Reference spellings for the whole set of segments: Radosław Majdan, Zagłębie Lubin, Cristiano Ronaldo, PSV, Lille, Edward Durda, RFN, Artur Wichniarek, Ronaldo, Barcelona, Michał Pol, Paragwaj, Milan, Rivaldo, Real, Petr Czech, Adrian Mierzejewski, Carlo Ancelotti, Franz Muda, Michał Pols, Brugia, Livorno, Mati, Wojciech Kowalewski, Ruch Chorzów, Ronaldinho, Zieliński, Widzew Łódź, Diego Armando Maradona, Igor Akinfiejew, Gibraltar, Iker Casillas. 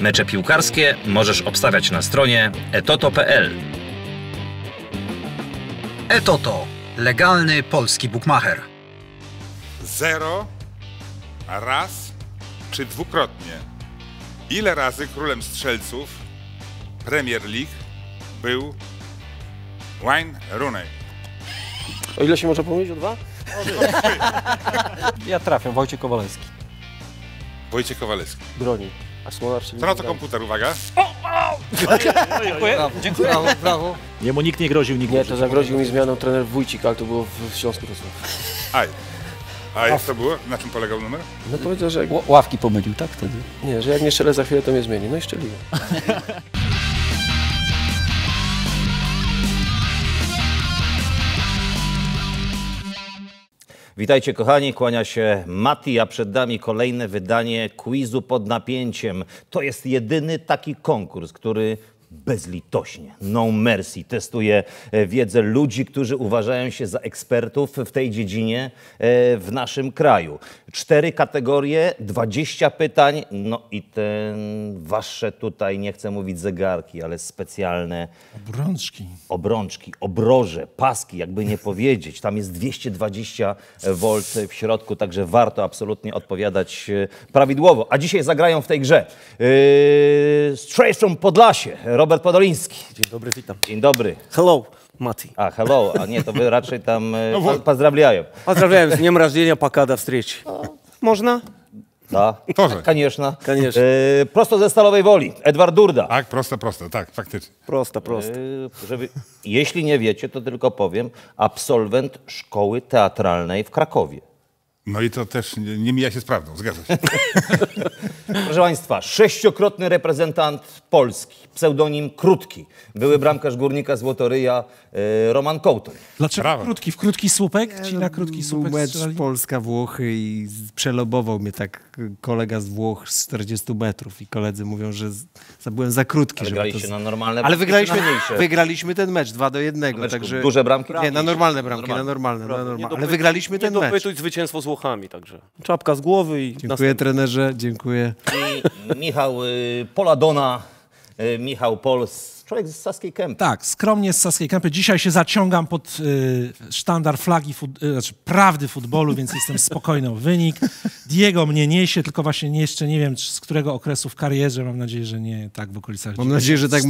Mecze piłkarskie możesz obstawiać na stronie etoto.pl. Etoto. Legalny polski bukmacher. 0, raz czy dwukrotnie. Ile razy królem strzelców Premier League był Wayne Rooney? O ile się może pomylić? O dwa? Ja trafię. Wojciech Kowalewski. Wojciech Kowalewski. Broni. A Smolarek się... Co na to komputer, uwaga. Dziękuję. Dziękuję. Brawo, brawo. Niemu nikt nie groził nigdy. Nie, to zagroził mi zmianą trener Wójcik, ale to było w Śląsku Wrocław. Aj. A jak to było? Na czym polegał numer? No powiedział, że jak... Ławki pomylił, tak wtedy? Nie, że jak nie strzelę za chwilę, to mnie zmieni. No i szczeliło. Witajcie kochani, kłania się Mati, a przed nami kolejne wydanie quizu pod napięciem. To jest jedyny taki konkurs, który bezlitośnie, no mercy, testuje wiedzę ludzi, którzy uważają się za ekspertów w tej dziedzinie w naszym kraju. 4 kategorie, 20 pytań, no i te wasze tutaj, nie chcę mówić zegarki, ale specjalne... Obrączki. Obrączki, obroże, paski, jakby nie powiedzieć. Tam jest 220 V w środku, także warto absolutnie odpowiadać prawidłowo. A dzisiaj zagrają w tej grze Straight from Podlasie. Robert Podoliński. Dzień dobry, witam. Dzień dobry. Hello, Mati. A, hello, a nie, to wy raczej tam pozdrawiają. Pozdrawiam, z dniem rodzenia, пока до встречи. Można? Tak, koniecznie. Prosto ze Stalowej Woli, Edward Durda. Tak, prosto, tak, faktycznie. Prosto. Jeśli nie wiecie, to tylko powiem, absolwent szkoły teatralnej w Krakowie. No i to też nie mija się z prawdą, zgadza się. Proszę Państwa, 6-krotny reprezentant Polski, pseudonim Krótki, były bramkarz Górnika Złotoryja Roman Kołtoń. Dlaczego brawo. Krótki? W krótki słupek? Ci na krótki słupek mecz strzelali? Polska-Włochy i przelobował mnie tak kolega z Włoch z 40 metrów i koledzy mówią, że byłem za krótki. Ale graliście na normalne bramki. Ale wygraliśmy ten mecz 2-1. No także... Duże bramki? Nie, na normalne bramki, na normalne. Ale wygraliśmy ten mecz. Nie zwycięstwo z Włochami, także. Czapka z głowy i... Dziękuję następny. Trenerze, dziękuję. I Michał Poladona. Michał Pols, człowiek z Saskiej Kępy. Tak, skromnie z Saskiej Kępy. Dzisiaj się zaciągam pod sztandar flagi, znaczy prawdy futbolu, więc jestem spokojny o wynik. Diego mnie niesie, tylko właśnie jeszcze nie wiem, z którego okresu w karierze. Mam nadzieję, że nie tak w okolicach. Mam nadzieję, że tak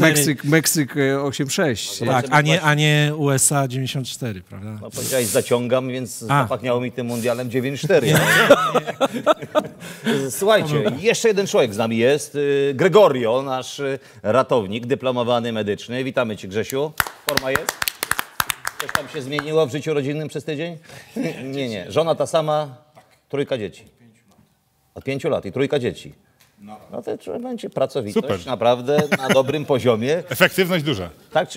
Meksyk 8-6. No, tak, a nie USA 94, prawda? No, powiedziałeś zaciągam, więc zapachniało mi tym mundialem 9-4. Słuchajcie, jeszcze jeden człowiek z nami jest. Gregorio, nasz ratownik dyplomowany medyczny. Witamy Cię, Grzesiu. Forma jest? Coś tam się zmieniło w życiu rodzinnym przez tydzień? Nie. Żona ta sama, trójka dzieci. Od 5 lat i trójka dzieci. No to będzie pracowitość super. Naprawdę na dobrym poziomie. Efektywność duża. Tak,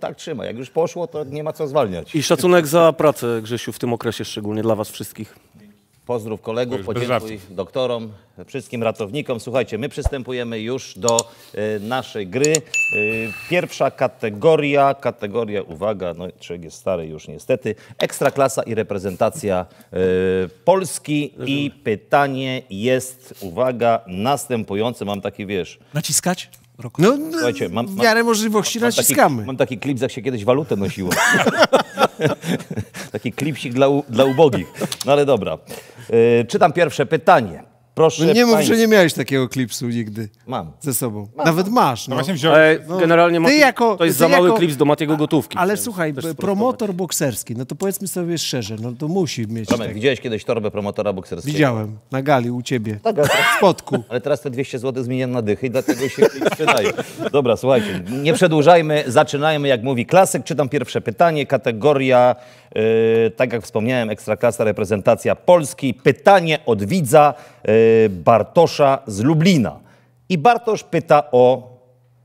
tak trzyma. Jak już poszło, to nie ma co zwalniać. I szacunek za pracę, Grzesiu, w tym okresie szczególnie dla was wszystkich. Pozdrów kolegów, podziękuj doktorom, wszystkim ratownikom. Słuchajcie, my przystępujemy już do naszej gry. Pierwsza kategoria, uwaga, no człowiek jest stary już niestety, Ekstraklasa i reprezentacja Polski. I pytanie jest, uwaga, następujące. Mam taki, wiesz... Naciskać? Roku. No, słuchajcie, w miarę możliwości naciskamy. Mam taki klips, jak się kiedyś walutę nosiło. Taki klipsik dla ubogich. No ale dobra. Czytam pierwsze pytanie. Proszę no nie mów, że nie miałeś takiego klipsu nigdy. Mam. Ze sobą. Mam. Nawet masz. No. Generalnie Mati, to jest za mały klips do Matiego Gotówki. Ale słuchaj, promotor bokserski, no to powiedzmy sobie szczerze, no to musi mieć... Romek, widziałeś kiedyś torbę promotora bokserskiego? Widziałem. Na gali, u ciebie. Tak, w spodku. Ale teraz te 200 zł zmieniam na dychy i dlatego się klips przydaje. Dobra, słuchajcie, nie przedłużajmy, zaczynajmy, jak mówi klasyk. Czytam pierwsze pytanie, kategoria, tak jak wspomniałem, Ekstraklasa, reprezentacja Polski. Pytanie od widza Bartosza z Lublina. I Bartosz pyta o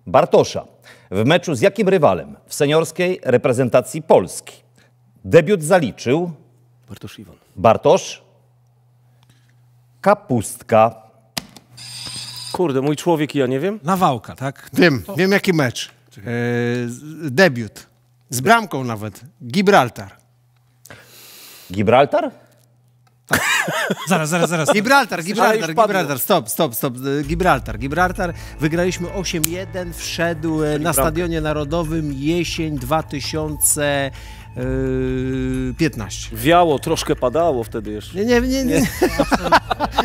Bartosza. W meczu z jakim rywalem w seniorskiej reprezentacji Polski debiut zaliczył Bartosz Iwan. Bartosz Kapustka. Kurde, mój człowiek i ja nie wiem. Nawałka, tak? Wiem jaki mecz. Debiut. Z bramką nawet. Gibraltar. Gibraltar? Tak. Zaraz. Gibraltar, stop. Gibraltar. Wygraliśmy 8-1, wszedł na Stadionie Narodowym jesień 2015. Wiało, troszkę padało wtedy jeszcze. Nie.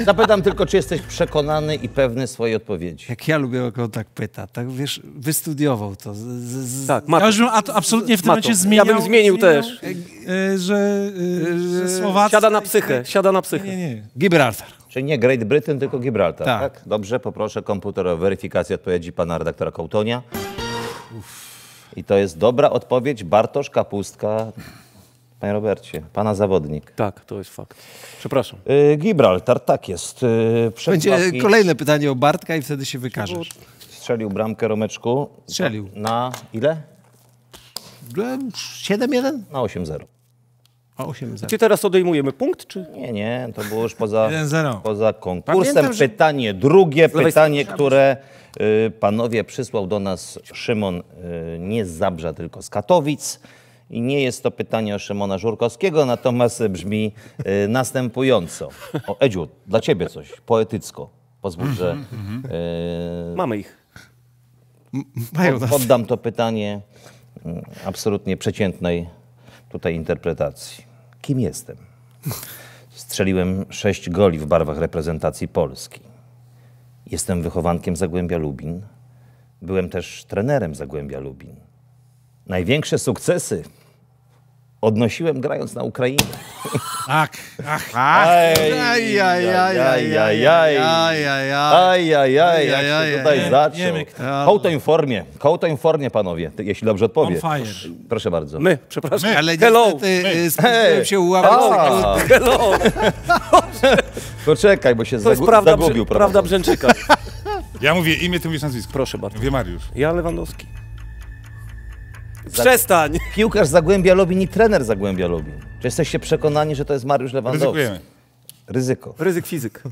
Zapytam tylko, czy jesteś przekonany i pewny swojej odpowiedzi. Jak ja lubię, jak on tak pyta. Tak, wiesz, wystudiował to. Ja już bym absolutnie w tym momencie zmienił. Ja bym zmienił też. Że Słowacja... Siada na psychę. Nie. Gibraltar. Czyli nie Great Britain, tylko Gibraltar. Tak. Dobrze, poproszę komputer o weryfikację odpowiedzi pana redaktora Kołtonia. I to jest dobra odpowiedź. Bartosz Kapustka. Panie Robercie, pana zawodnik. Tak, to jest fakt. Przepraszam. Gibraltar, tak jest. Będzie kolejne pytanie o Bartka i wtedy się wykażesz. Strzelił bramkę, Romeczku. Strzelił. Na ile? 7-1? Na 8-0. Czy teraz odejmujemy punkt, czy? Nie, to było już poza konkursem. Pamiętam, że... Pytanie drugie, pytanie, które panowie przysłał do nas Szymon nie z Zabrza, tylko z Katowic. I nie jest to pytanie o Szymona Żurkowskiego, natomiast brzmi następująco. O, Edziu, dla ciebie coś poetycko. Pozwól, że... Mamy ich. Poddam to pytanie absolutnie przeciętnej tutaj interpretacji. Kim jestem? Strzeliłem 6 goli w barwach reprezentacji Polski. Jestem wychowankiem Zagłębia Lubin. Byłem też trenerem Zagłębia Lubin. Największe sukcesy odnosiłem grając na Ukrainie. Jak się tutaj zaczął. Kołtoń w formie, panowie, jeśli dobrze odpowie. Proszę bardzo. Przepraszam. Ale niestety skupiłem się ułamać. Hello. Poczekaj, bo się zagubił. Prawda Brzęczyka. Ja mówię imię, ty mówisz nazwisko. Proszę bardzo. Mówię Mariusz. Ja Lewandowski. Przestań! Piłkarz Zagłębia Lubin i trener Zagłębia Lubin. Czy jesteście przekonani, że to jest Mariusz Lewandowski? Ryzykujemy. Ryzyko.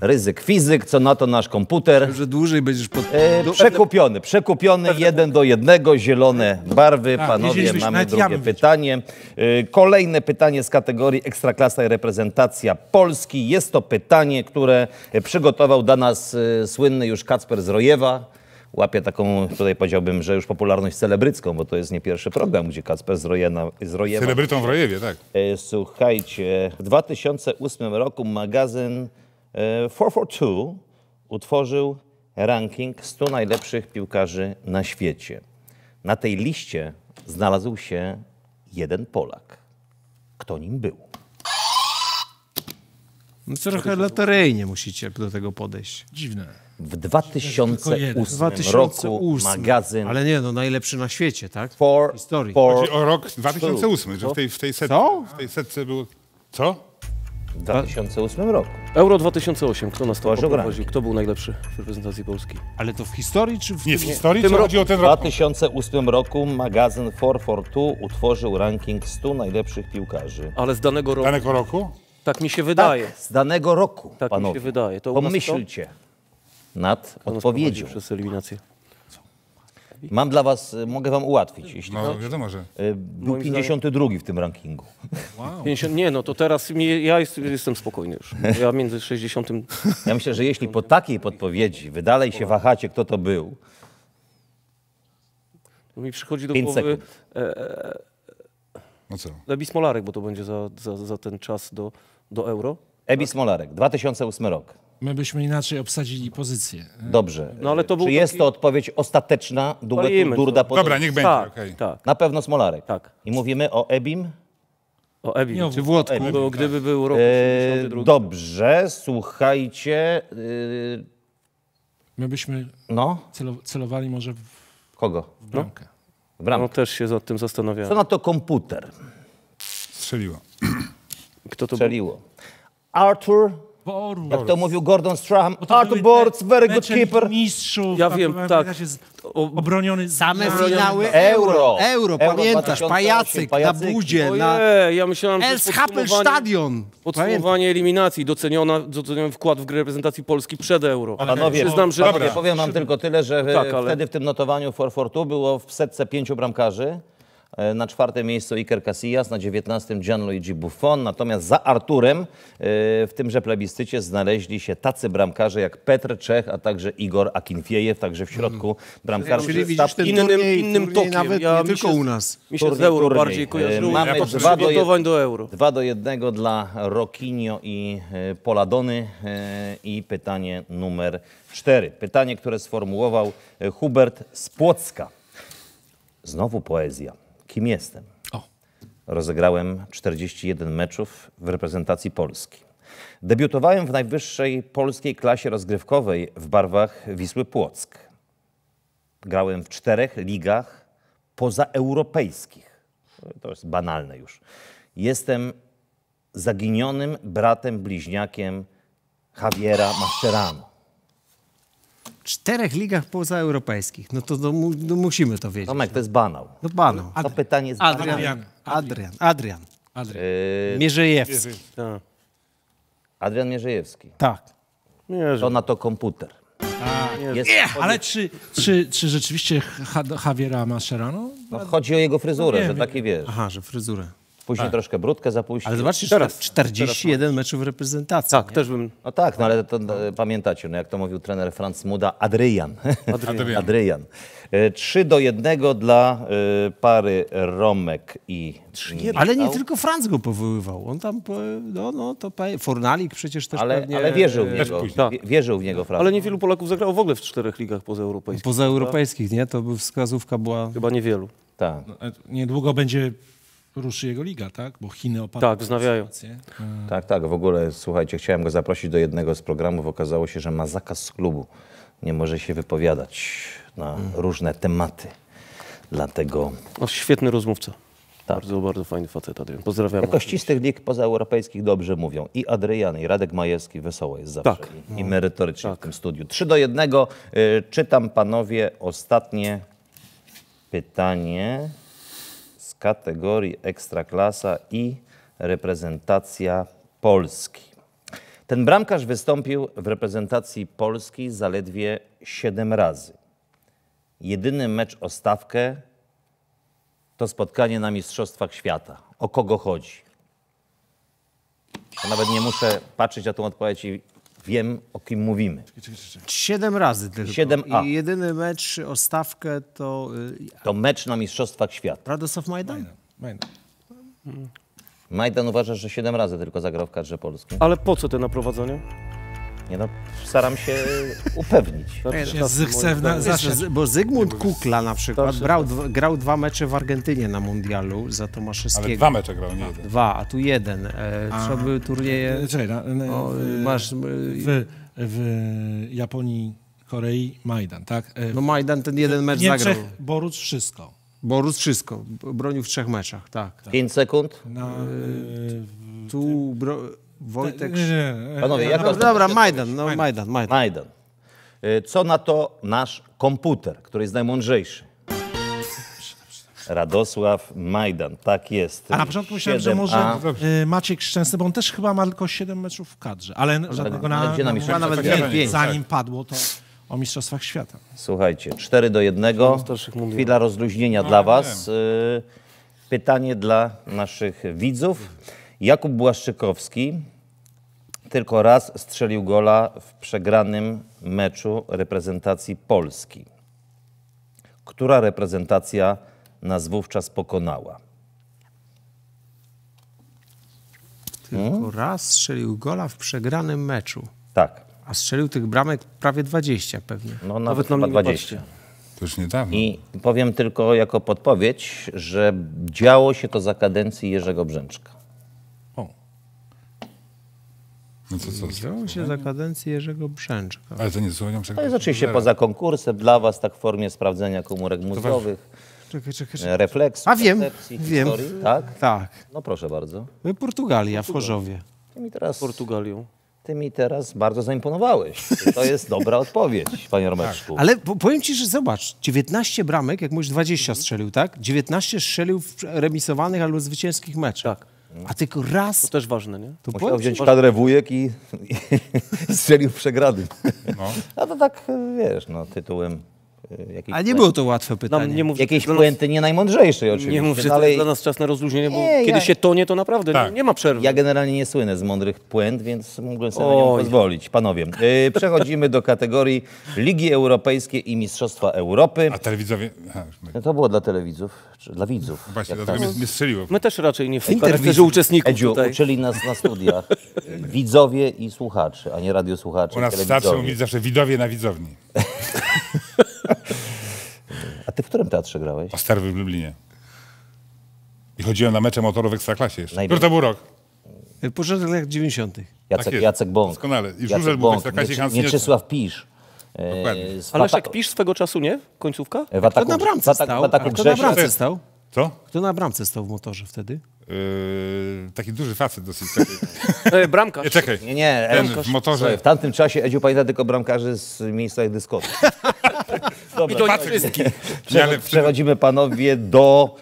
Ryzyk fizyk, co na to nasz komputer. Że dłużej będziesz pod... Przekupiony 1-1, zielone barwy. Panowie, mamy drugie pytanie. Kolejne pytanie z kategorii Ekstraklasa i reprezentacja Polski. Jest to pytanie, które przygotował dla nas słynny już Kacper Zrojewa. Łapie taką, tutaj powiedziałbym, że już popularność celebrycką, bo to jest nie pierwszy program, gdzie Kacper Zrojewa... Celebrytą w Rojewie, tak. Słuchajcie, w 2008 roku magazyn 442 utworzył ranking 100 najlepszych piłkarzy na świecie. Na tej liście znalazł się jeden Polak. Kto nim był? No trochę loteryjnie musicie do tego podejść. Dziwne. W 2008 roku magazyn... Ale nie, no najlepszy na świecie, tak? W historii. Chodzi o rok 2008, że w tej setce... Co? W tej setce było... Co? W 2008 roku. Euro 2008, kto nas to prowadził? Kto był najlepszy w reprezentacji Polski? Ale to w historii czy w... Nie, w historii, co chodzi o ten rok? W 2008 roku magazyn 442 utworzył ranking 100 najlepszych piłkarzy. Ale z danego roku? Danego roku? Tak mi się wydaje. Tak, z danego roku, tak panowie. Mi się wydaje. To pomyślcie nad odpowiedzią. Przez eliminację. Mam dla was, mogę wam ułatwić, jeśli no, wiadomo, że... Był 52 w tym rankingu. Wow. To teraz ja jestem spokojny już. Ja między 60... Ja myślę, że jeśli po takiej podpowiedzi wy dalej się wahacie, kto to był... To mi przychodzi do głowy... No co? Ebim Smolarek, bo to będzie za ten czas do Euro. Ebim Smolarek, 2008 rok. My byśmy inaczej obsadzili pozycję. Dobrze. No, ale to był jest to odpowiedź ostateczna, duetu Durda Podolski? Dobra, niech będzie. Tak, okay. Tak. Na pewno Smolarek. Tak. I mówimy o Ebim? O Ebim. Czy Włodku? Ebim, bo gdyby był rok 82. Dobrze, słuchajcie. My byśmy celowali może w... Kogo? W bramkę. W bramkę. No też się nad tym zastanawiałem. Co na to komputer? Strzeliło. Kto to strzeliło? Był? Arthur Borz. Jak to mówił Gordon Strachan, Arthur Borz, very good keeper. Mistrzów, ja wiem, tak. Obroniony same finały Euro, pamiętasz, 2008, pajacyk na budzie, na Elschappel Stadion. Podsumowanie eliminacji, doceniony wkład w grę reprezentacji Polski przed Euro. Panowie, panowie, powiem wam tylko tyle, że wtedy w tym notowaniu 442 było w setce 5 bramkarzy. Na czwartym miejscu Iker Casillas, na 19 Gianluigi Buffon. Natomiast za Arturem w tymże plebiscycie znaleźli się tacy bramkarze jak Petr Czech, a także Igor Akinfiejew, także w środku bramkarz. Czyli widzisz, ten innym tokiem. Nawet ja, nie tylko u nas. Mi się z Euro bardziej kojarzyło. Mamy 2 do 1 dla Rokinio i Poladony. I pytanie numer 4. Pytanie, które sformułował Hubert z Płocka. Znowu poezja. Kim jestem? Rozegrałem 41 meczów w reprezentacji Polski. Debiutowałem w najwyższej polskiej klasie rozgrywkowej w barwach Wisły Płock. Grałem w 4 ligach pozaeuropejskich. To jest banalne już. Jestem zaginionym bratem bliźniakiem Javiera Mascherano. 4 ligach pozaeuropejskich. No to musimy to wiedzieć. Tomek, to jest banał. No banał. To pytanie jest banał. Adrian. Mierzejewski. Adrian Mierzejewski. Tak. To na to komputer. Ale czy rzeczywiście Javiera Mascherano? No, chodzi o jego fryzurę, że taki wiesz. Aha, że fryzurę. Później troszkę brudkę zapuścił. Ale zobaczcie, teraz 41 meczów reprezentacji. Tak, też bym... No tak, no ale to pamiętacie, no jak to mówił trener Franz Muda, Adrian. 3-1 dla pary Romek i... Ale nie tylko Franz go powoływał. On tam, Fornalik przecież też pewnie... Ale wierzył w niego. Wierzył w niego Franz. Ale niewielu Polaków zagrało w ogóle w 4 ligach pozaeuropejskich. Pozaeuropejskich, nie? To wskazówka była... Chyba niewielu. Tak. Niedługo będzie... Ruszy jego liga, tak? Bo Chiny opadają. Tak, wznawiają. Tak. W ogóle, słuchajcie, chciałem go zaprosić do jednego z programów. Okazało się, że ma zakaz klubu. Nie może się wypowiadać na różne tematy. Dlatego... świetny rozmówca. Tak. Bardzo fajny facet, Adrian. Pozdrawiam. Jako ścistych lig pozaeuropejskich dobrze mówią. I Adrian, i Radek Majewski, wesoło jest zawsze. Tak. I merytorycznie w tym studiu. 3-1. Czytam, panowie, ostatnie pytanie... kategorii Ekstraklasa i reprezentacja Polski. Ten bramkarz wystąpił w reprezentacji Polski zaledwie 7 razy. Jedyny mecz o stawkę to spotkanie na Mistrzostwach Świata. O kogo chodzi? Ja nawet nie muszę patrzeć na tą odpowiedź i wiem, o kim mówimy. 7 razy tylko. 7A. I jedyny mecz o stawkę to... To mecz na Mistrzostwach Świata. Radosław Majdan? Majdan uważa, że 7 razy tylko zagrał w kadrze polskiej. Ale po co te naprowadzenie? Nie no, staram się upewnić. Bo Zygmunt Kukla na przykład grał 2 mecze w Argentynie na mundialu za Tomaszewskiego. Ale 2 mecze grał, nie jeden. 2, a tu 1. Co były turnieje... W Japonii, Korei Majdan, tak? No Majdan ten jeden mecz zagrał. Boruc wszystko. Boruc wszystko. Bronił w 3 meczach, tak. 5 sekund? Tu... Wojtek... Panowie, jako... Dobra, Majdan. Co na to nasz komputer, który jest najmądrzejszy? Radosław Majdan, tak jest. A na początku myślałem, że może Maciek Szczęsny, bo on też chyba ma tylko 7 meczów w kadrze, ale żadnego nawet 5. Zanim padło to o Mistrzostwach Świata. Słuchajcie, 4-1. Chwila rozluźnienia dla was. Pytanie dla naszych widzów. Jakub Błaszczykowski tylko raz strzelił gola w przegranym meczu reprezentacji Polski. Która reprezentacja nas wówczas pokonała? Tylko raz strzelił gola w przegranym meczu. Tak. A strzelił tych bramek prawie 20 pewnie. No nawet chyba 20. To już niedawno. I powiem tylko jako podpowiedź, że działo się to za kadencji Jerzego Brzęczka. No to działo się za kadencji Jerzego Brzęczka. Ale to nie słucham. To jest oczywiście poza konkursem, dla was tak w formie sprawdzenia komórek mózgowych, refleksów, percepcji, historii. Tak. No proszę bardzo. Portugalia w Chorzowie. Ty mi teraz bardzo zaimponowałeś. To jest dobra odpowiedź, panie Romeczku. Tak. Ale powiem ci, że zobacz, 19 bramek, jak mówisz 20 strzelił, tak? 19 strzelił w remisowanych albo zwycięskich meczach. Tak. A tylko raz... To też ważne, nie? To musiał wziąć kadrę wujek i strzelił w przegrady. No. A to tak, wiesz, no, tytułem A nie było to łatwe pytanie. No, nie mów, jakiejś puenty nie najmądrzejszej oczywiście. Nie mów, że to jest dla nas czas na rozluźnienie, bo nie, kiedy się tonie, to naprawdę tak. nie ma przerwy. Ja generalnie nie słynę z mądrych puent, więc mogłem sobie na nią pozwolić. Panowie, przechodzimy do kategorii Ligi Europejskiej i Mistrzostwa Europy. A telewidzowie... No to było dla telewidzów, czy dla widzów. Właśnie, dlatego mnie strzeliło. My też raczej nie w interwizie uczestników Edziu, tutaj. Uczyli nas na studiach widzowie i słuchacze, a nie radiosłuchacze. U nas starszy mówili zawsze widowie na widzowni. A ty w którym teatrze grałeś? O Starwym w Lublinie. I chodziłem na mecze motorów w Ekstraklasie jeszcze. Który to był rok? Po latach 90. Jacek Bąk. Doskonale. I Żurzel był w Ekstraklasie. Mieczysław Pisz. Ale jak Pisz swego czasu, nie? Końcówka? Kto na bramce stał? Kto na bramce stał? Co? Kto na bramce stał w motorze wtedy? Taki duży facet dosyć. Bramkarz. Nie, czekaj. Nie, w motorze. Słuchaj, w tamtym czasie Edziu pamięta tylko bramkarzy z miejsca dyskotek. Dobra. I to nie przechodzimy, panowie, do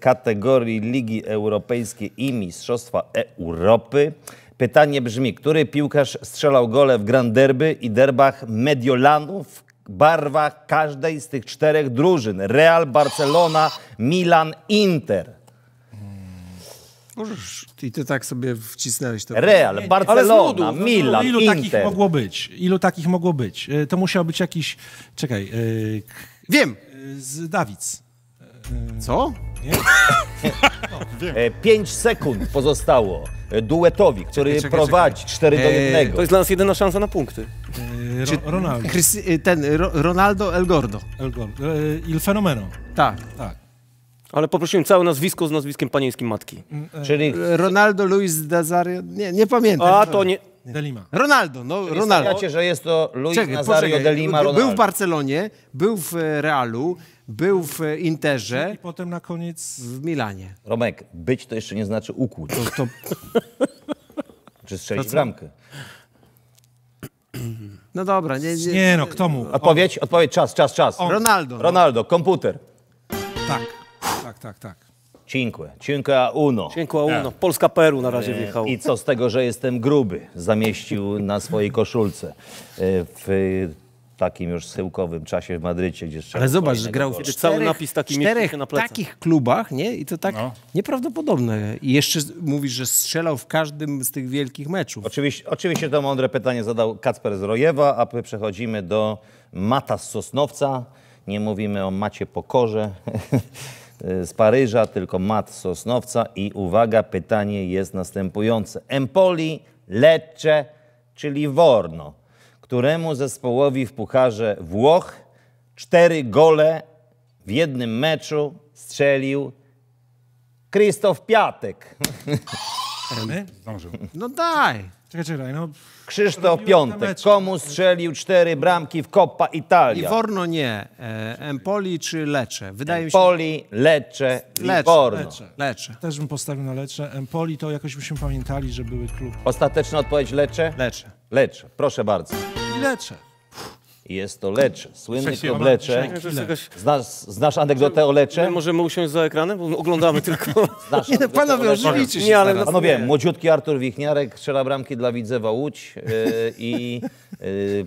kategorii Ligi Europejskiej i Mistrzostwa Europy. Pytanie brzmi, który piłkarz strzelał gole w Grand Derby i derbach Mediolanu w barwach każdej z tych czterech drużyn? Real, Barcelona, Milan, Inter. I ty tak sobie wcisnęłeś to. Real, Barcelona, Milan, Inter. Ilu takich mogło być? Ilu takich mogło być? To musiał być jakiś... Czekaj. Wiem! Z Dawids. Co? Nie? No, wiem. 5 sekund pozostało duetowi, który prowadzi 4-1. To jest dla nas jedyna szansa na punkty. Ronaldo. Ronaldo El Gordo. Il Fenomeno. Tak, tak. Ale poprosiłem całe nazwisko z nazwiskiem panieńskim matki. Czyli... Ronaldo, Luis Nazario... Nie, nie pamiętam. A, to nie... De Lima. Ronaldo, no czyli Ronaldo. Stawiacie, że jest to Luis Nazario de Lima Ronaldo. Był w Barcelonie, był w Realu, był w Interze. I potem na koniec... W Milanie. Romek, być to jeszcze nie znaczy ukłuć. Czy strzelić bramkę. No dobra, nie no, kto mu? Odpowiedź? Odpowiedź, czas. On. Ronaldo. No. Ronaldo, komputer. Tak. Tak. Cinque a uno. Cinque a uno. Polska Peru na razie wjechała. I co z tego, że jestem gruby? Zamieścił na swojej koszulce w takim już schyłkowym czasie w Madrycie. Gdzie ale zobacz, że grał w czterech takich klubach, nie? I to tak nieprawdopodobne. I jeszcze mówisz, że strzelał w każdym z tych wielkich meczów. Oczywiście to mądre pytanie zadał Kacper Zrojewa, a my przechodzimy do Mata z Sosnowca. Nie mówimy o Macie Pokorze z Paryża, tylko Mat Sosnowca. I uwaga, pytanie jest następujące. Empoli, Lecce, czyli Livorno. Któremu zespołowi w Pucharze Włoch 4 gole w jednym meczu strzelił Krzysztof Piątek? No daj. Czekaj, no... Krzysztof Piątek. Komu strzelił 4 bramki w Coppa Italia? Livorno nie. Empoli czy Lecce? Wydaje mi się... Lecce, Livorno. Lecce. Też bym postawił na Lecce. Empoli to jakoś byśmy pamiętali, że były klub. Ostateczna odpowiedź Lecce? Lecce. Proszę bardzo. Lecce. Jest to Lecce. Słynny klub Lecce. Znasz anegdotę o Lecce? Możemy usiąść za ekranem, bo oglądamy tylko. Nie, panowie, ożywicie się. Panowie, młodziutki Artur Wichniarek strzela bramki dla Widzewa Łódź i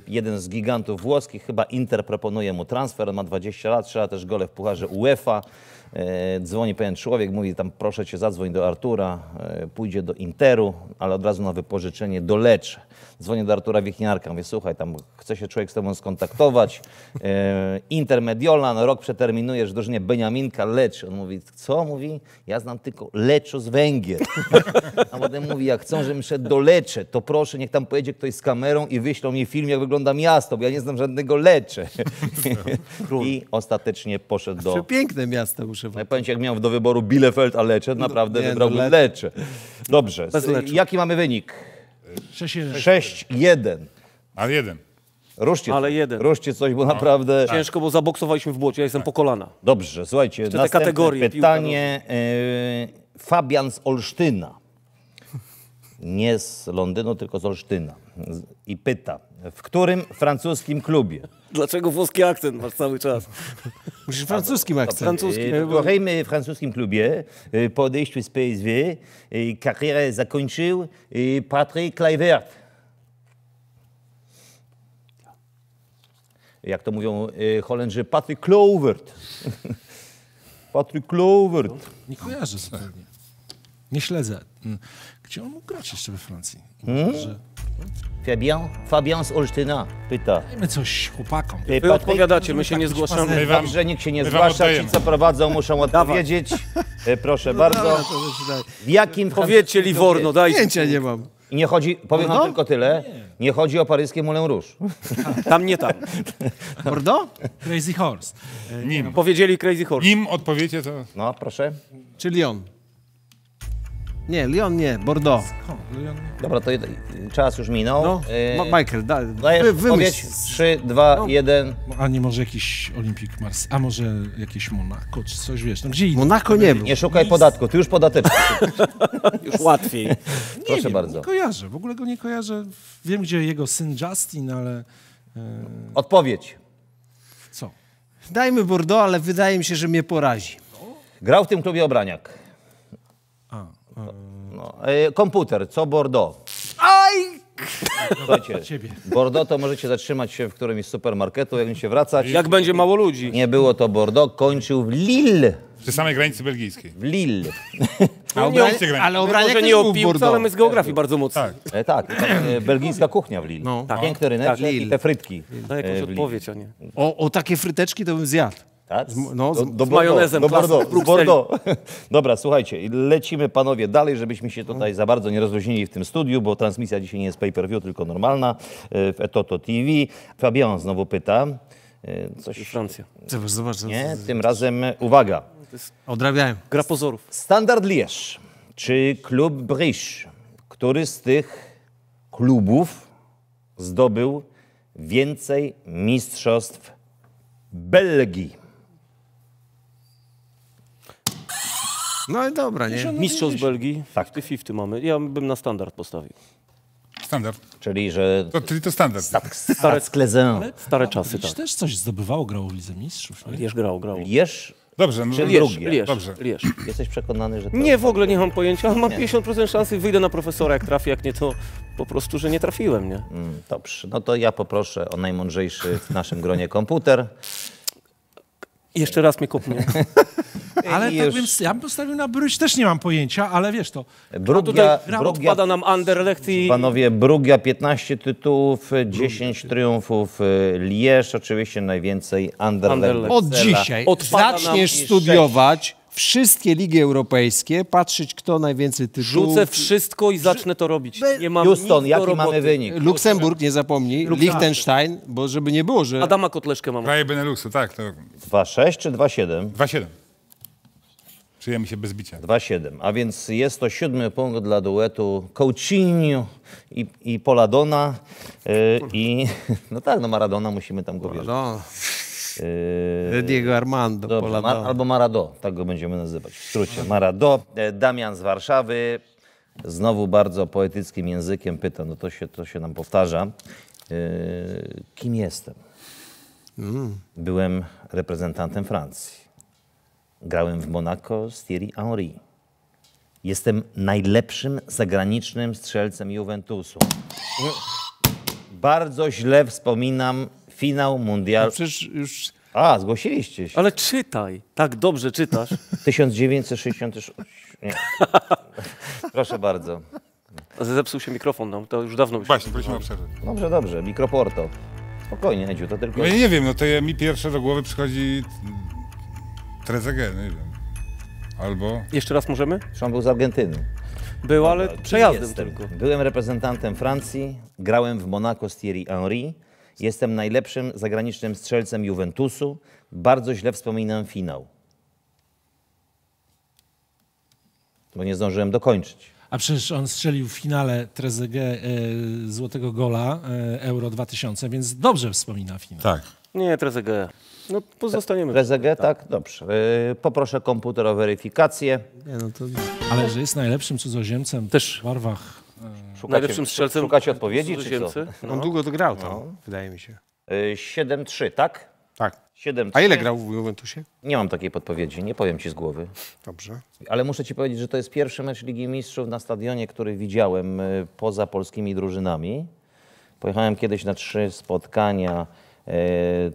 jeden z gigantów włoskich, chyba Inter, proponuje mu transfer. On ma 20 lat, strzela też gole w Pucharze UEFA. Dzwoni pewien człowiek, mówi tam, proszę cię, zadzwoń do Artura, pójdzie do Interu, ale od razu na wypożyczenie do Lecce. Dzwonię do Artura Wichniarka, mówię, słuchaj, tam chce się człowiek z tobą skontaktować, Inter Mediolan, rok przeterminujesz, drużynie Beniaminka, Lecce. On mówi, co? Mówi, ja znam tylko Lecce z Węgier. A potem mówi, jak chcą, żebym szedł do Lecce, to proszę, niech tam pojedzie ktoś z kamerą i wyślą mi film, jak wygląda miasto, bo ja nie znam żadnego Lecce. I ostatecznie poszedł do... Piękne miasto, muszę powiedzieć. Ja powiem ci, jak miałem do wyboru Bielefeld, a Lecce, naprawdę wybrałbym Lecce. Dobrze, jaki mamy wynik? 6-1. Ale jeden. Ruszcie coś, bo naprawdę... Ciężko, bo zaboksowaliśmy w błocie, ja jestem po kolana. Dobrze, słuchajcie, następne pytanie. Fabian z Olsztyna. Nie z Londynu, tylko z Olsztyna. I pyta, w którym francuskim klubie? Dlaczego włoski akcent masz cały czas? Musisz francuskim akcent. W francuskim klubie po odejściu z PSV karierę zakończył Patrick Kluivert. jak to mówią Holendrzy, Patryk Kluivert. Patryk Kluivert. No, nie kojarzę zupełnie. Nie śledzę. Gdzie on mógł grać jeszcze we Francji? Że... Fabian z Olsztyna pyta. Dajmy coś chłopakom. Wy Patryk, odpowiadacie, my się nie zgłaszamy. Dobrze, nikt się nie zgłasza. Ci, co prowadzą, muszą odpowiedzieć. Proszę bardzo. W jakim... Powiedzcie Livorno, dajcie. Pięcia nie mam. I nie chodzi, powiem wam tylko tyle, nie chodzi o paryskie Moulin Rouge. Tam nie tam. Bordeaux? Crazy Horse. Nim. Powiedzieli Crazy Horse. Nim odpowiecie to... No, proszę. Czy Lyon? Nie, Lyon nie, Bordeaux. Dobra, to czas już minął. No. Michael, dajesz odpowiedź? 3, 2, 1. A nie może jakiś Olimpik Marsy, a może jakieś Monako, czy coś, wiesz, no gdzie Monako nie było. Nie szukaj podatku, ty już podateczny. Już łatwiej. Proszę bardzo. Nie kojarzę, w ogóle go nie kojarzę. Wiem, gdzie jego syn Justin, ale... Odpowiedź. Co? Dajmy Bordeaux, ale wydaje mi się, że mnie porazi. Grał w tym klubie Obraniak. No, komputer, co Bordeaux? Aj! Słuchajcie, Bordeaux to możecie zatrzymać się w którymś supermarketu, jak się wracać. Jak będzie mało ludzi. Nie było to Bordeaux, kończył w Lille. Przy samej granicy belgijskiej. W Lille. Ale Obraniak może nie o piłce, ale my z geografii bardzo mocno. Tak, tak. Belgijska kuchnia w Lille. No. Tak. Piękny rynek i te frytki. No, jakąś odpowiedź, a nie. O takie fryteczki to bym zjadł. Tak? Z majonezem. Bordeaux. Dobra, słuchajcie, lecimy panowie dalej, żebyśmy się tutaj za bardzo nie rozluźnili w tym studiu, bo transmisja dzisiaj nie jest pay-per-view, tylko normalna, w Etoto TV. Fabian znowu pyta. Coś... Francja. Zobacz, nie, tym razem uwaga. Odrabiałem. Gra pozorów. Standard Liège, czy klub Bruges, który z tych klubów zdobył więcej mistrzostw Belgii? No i dobra, nie? Mistrzostw Belgii, 50-50 mamy. Ja bym na standard postawił. Standard. Czyli, że... To standard. Stare czasy, tak. Też coś zdobywało, grało w Lidze Mistrzów. Grało. Liège? Dobrze, no drugie. Liège. Jesteś przekonany, że... Nie, w ogóle nie mam pojęcia. Mam 50% szansy, wyjdę na profesora, jak trafię, jak nie, to po prostu, że nie trafiłem, nie? Dobrze, no to ja poproszę o najmądrzejszy w naszym gronie komputer. Jeszcze raz mnie kopnie. Ale tak bym, ja bym postawił na Brugię, też nie mam pojęcia, ale wiesz to. Brugia odpada nam Anderlecht i... Panowie, Brugia 15 tytułów, 10 triumfów, Liège, oczywiście najwięcej Anderlecht. Od dzisiaj zaczniesz studiować wszystkie ligi europejskie, patrzeć, kto najwięcej tytułów. Rzucę wszystko i zacznę to robić. Nie mam Houston, jaki mamy wynik? Luksemburg, nie zapomnij. Liechtenstein, bo żeby nie było, że... Adama Kotleszkę mam. Kraje Beneluxu, tak. To... 2,6 czy 2,7? 2,7. Przyjemy się bez bicia. 2,7. A więc jest to 7. punkt dla duetu Coutinho i Poladona. I no tak, no Maradona, musimy tam go wierzyć. Diego Armando. Dobrze, albo Marado, tak go będziemy nazywać w skrócie. Marado. Damian z Warszawy, znowu bardzo poetyckim językiem pyta, no to się nam powtarza. Kim jestem? Byłem reprezentantem Francji. Grałem w Monaco z Thierry Henry. Jestem najlepszym zagranicznym strzelcem Juventusu. Bardzo źle wspominam finał mundial... No przecież już... A, zgłosiliście się. Ale czytaj. Tak dobrze czytasz. 1966... Nie. Proszę bardzo. Zepsuł się mikrofon nam, to już dawno... Właśnie, prosimy o przerwę. Dobrze. Mikroporto. Spokojnie, Edziu, to tylko... No ja nie wiem, no to mi pierwsze do głowy przychodzi... Trezeguet, nie wiem. Albo... Jeszcze raz możemy? On był z Argentyny. Był, ale przejazdem tylko. Byłem reprezentantem Francji, grałem w Monaco z Thierry Henry. Jestem najlepszym zagranicznym strzelcem Juventusu. Bardzo źle wspominam finał. Bo nie zdążyłem dokończyć. A przecież on strzelił w finale Trezeguet złotego gola Euro 2000, więc dobrze wspomina finał. Tak. Nie, Trezeguet. No pozostaniemy. Trezeguet, tak? Dobrze. Poproszę komputer o weryfikację. Nie, no to... Ale że jest najlepszym cudzoziemcem też w barwach. Najlepszym strzelcem. Szukacie odpowiedzi, czy co? No. On długo to grał, wydaje mi się. 7-3, tak? Tak. 7-3. A ile grał w Juventusie? Nie mam takiej podpowiedzi, nie powiem ci z głowy. Dobrze. Ale muszę ci powiedzieć, że to jest pierwszy mecz Ligi Mistrzów na stadionie, który widziałem poza polskimi drużynami. Pojechałem kiedyś na 3 spotkania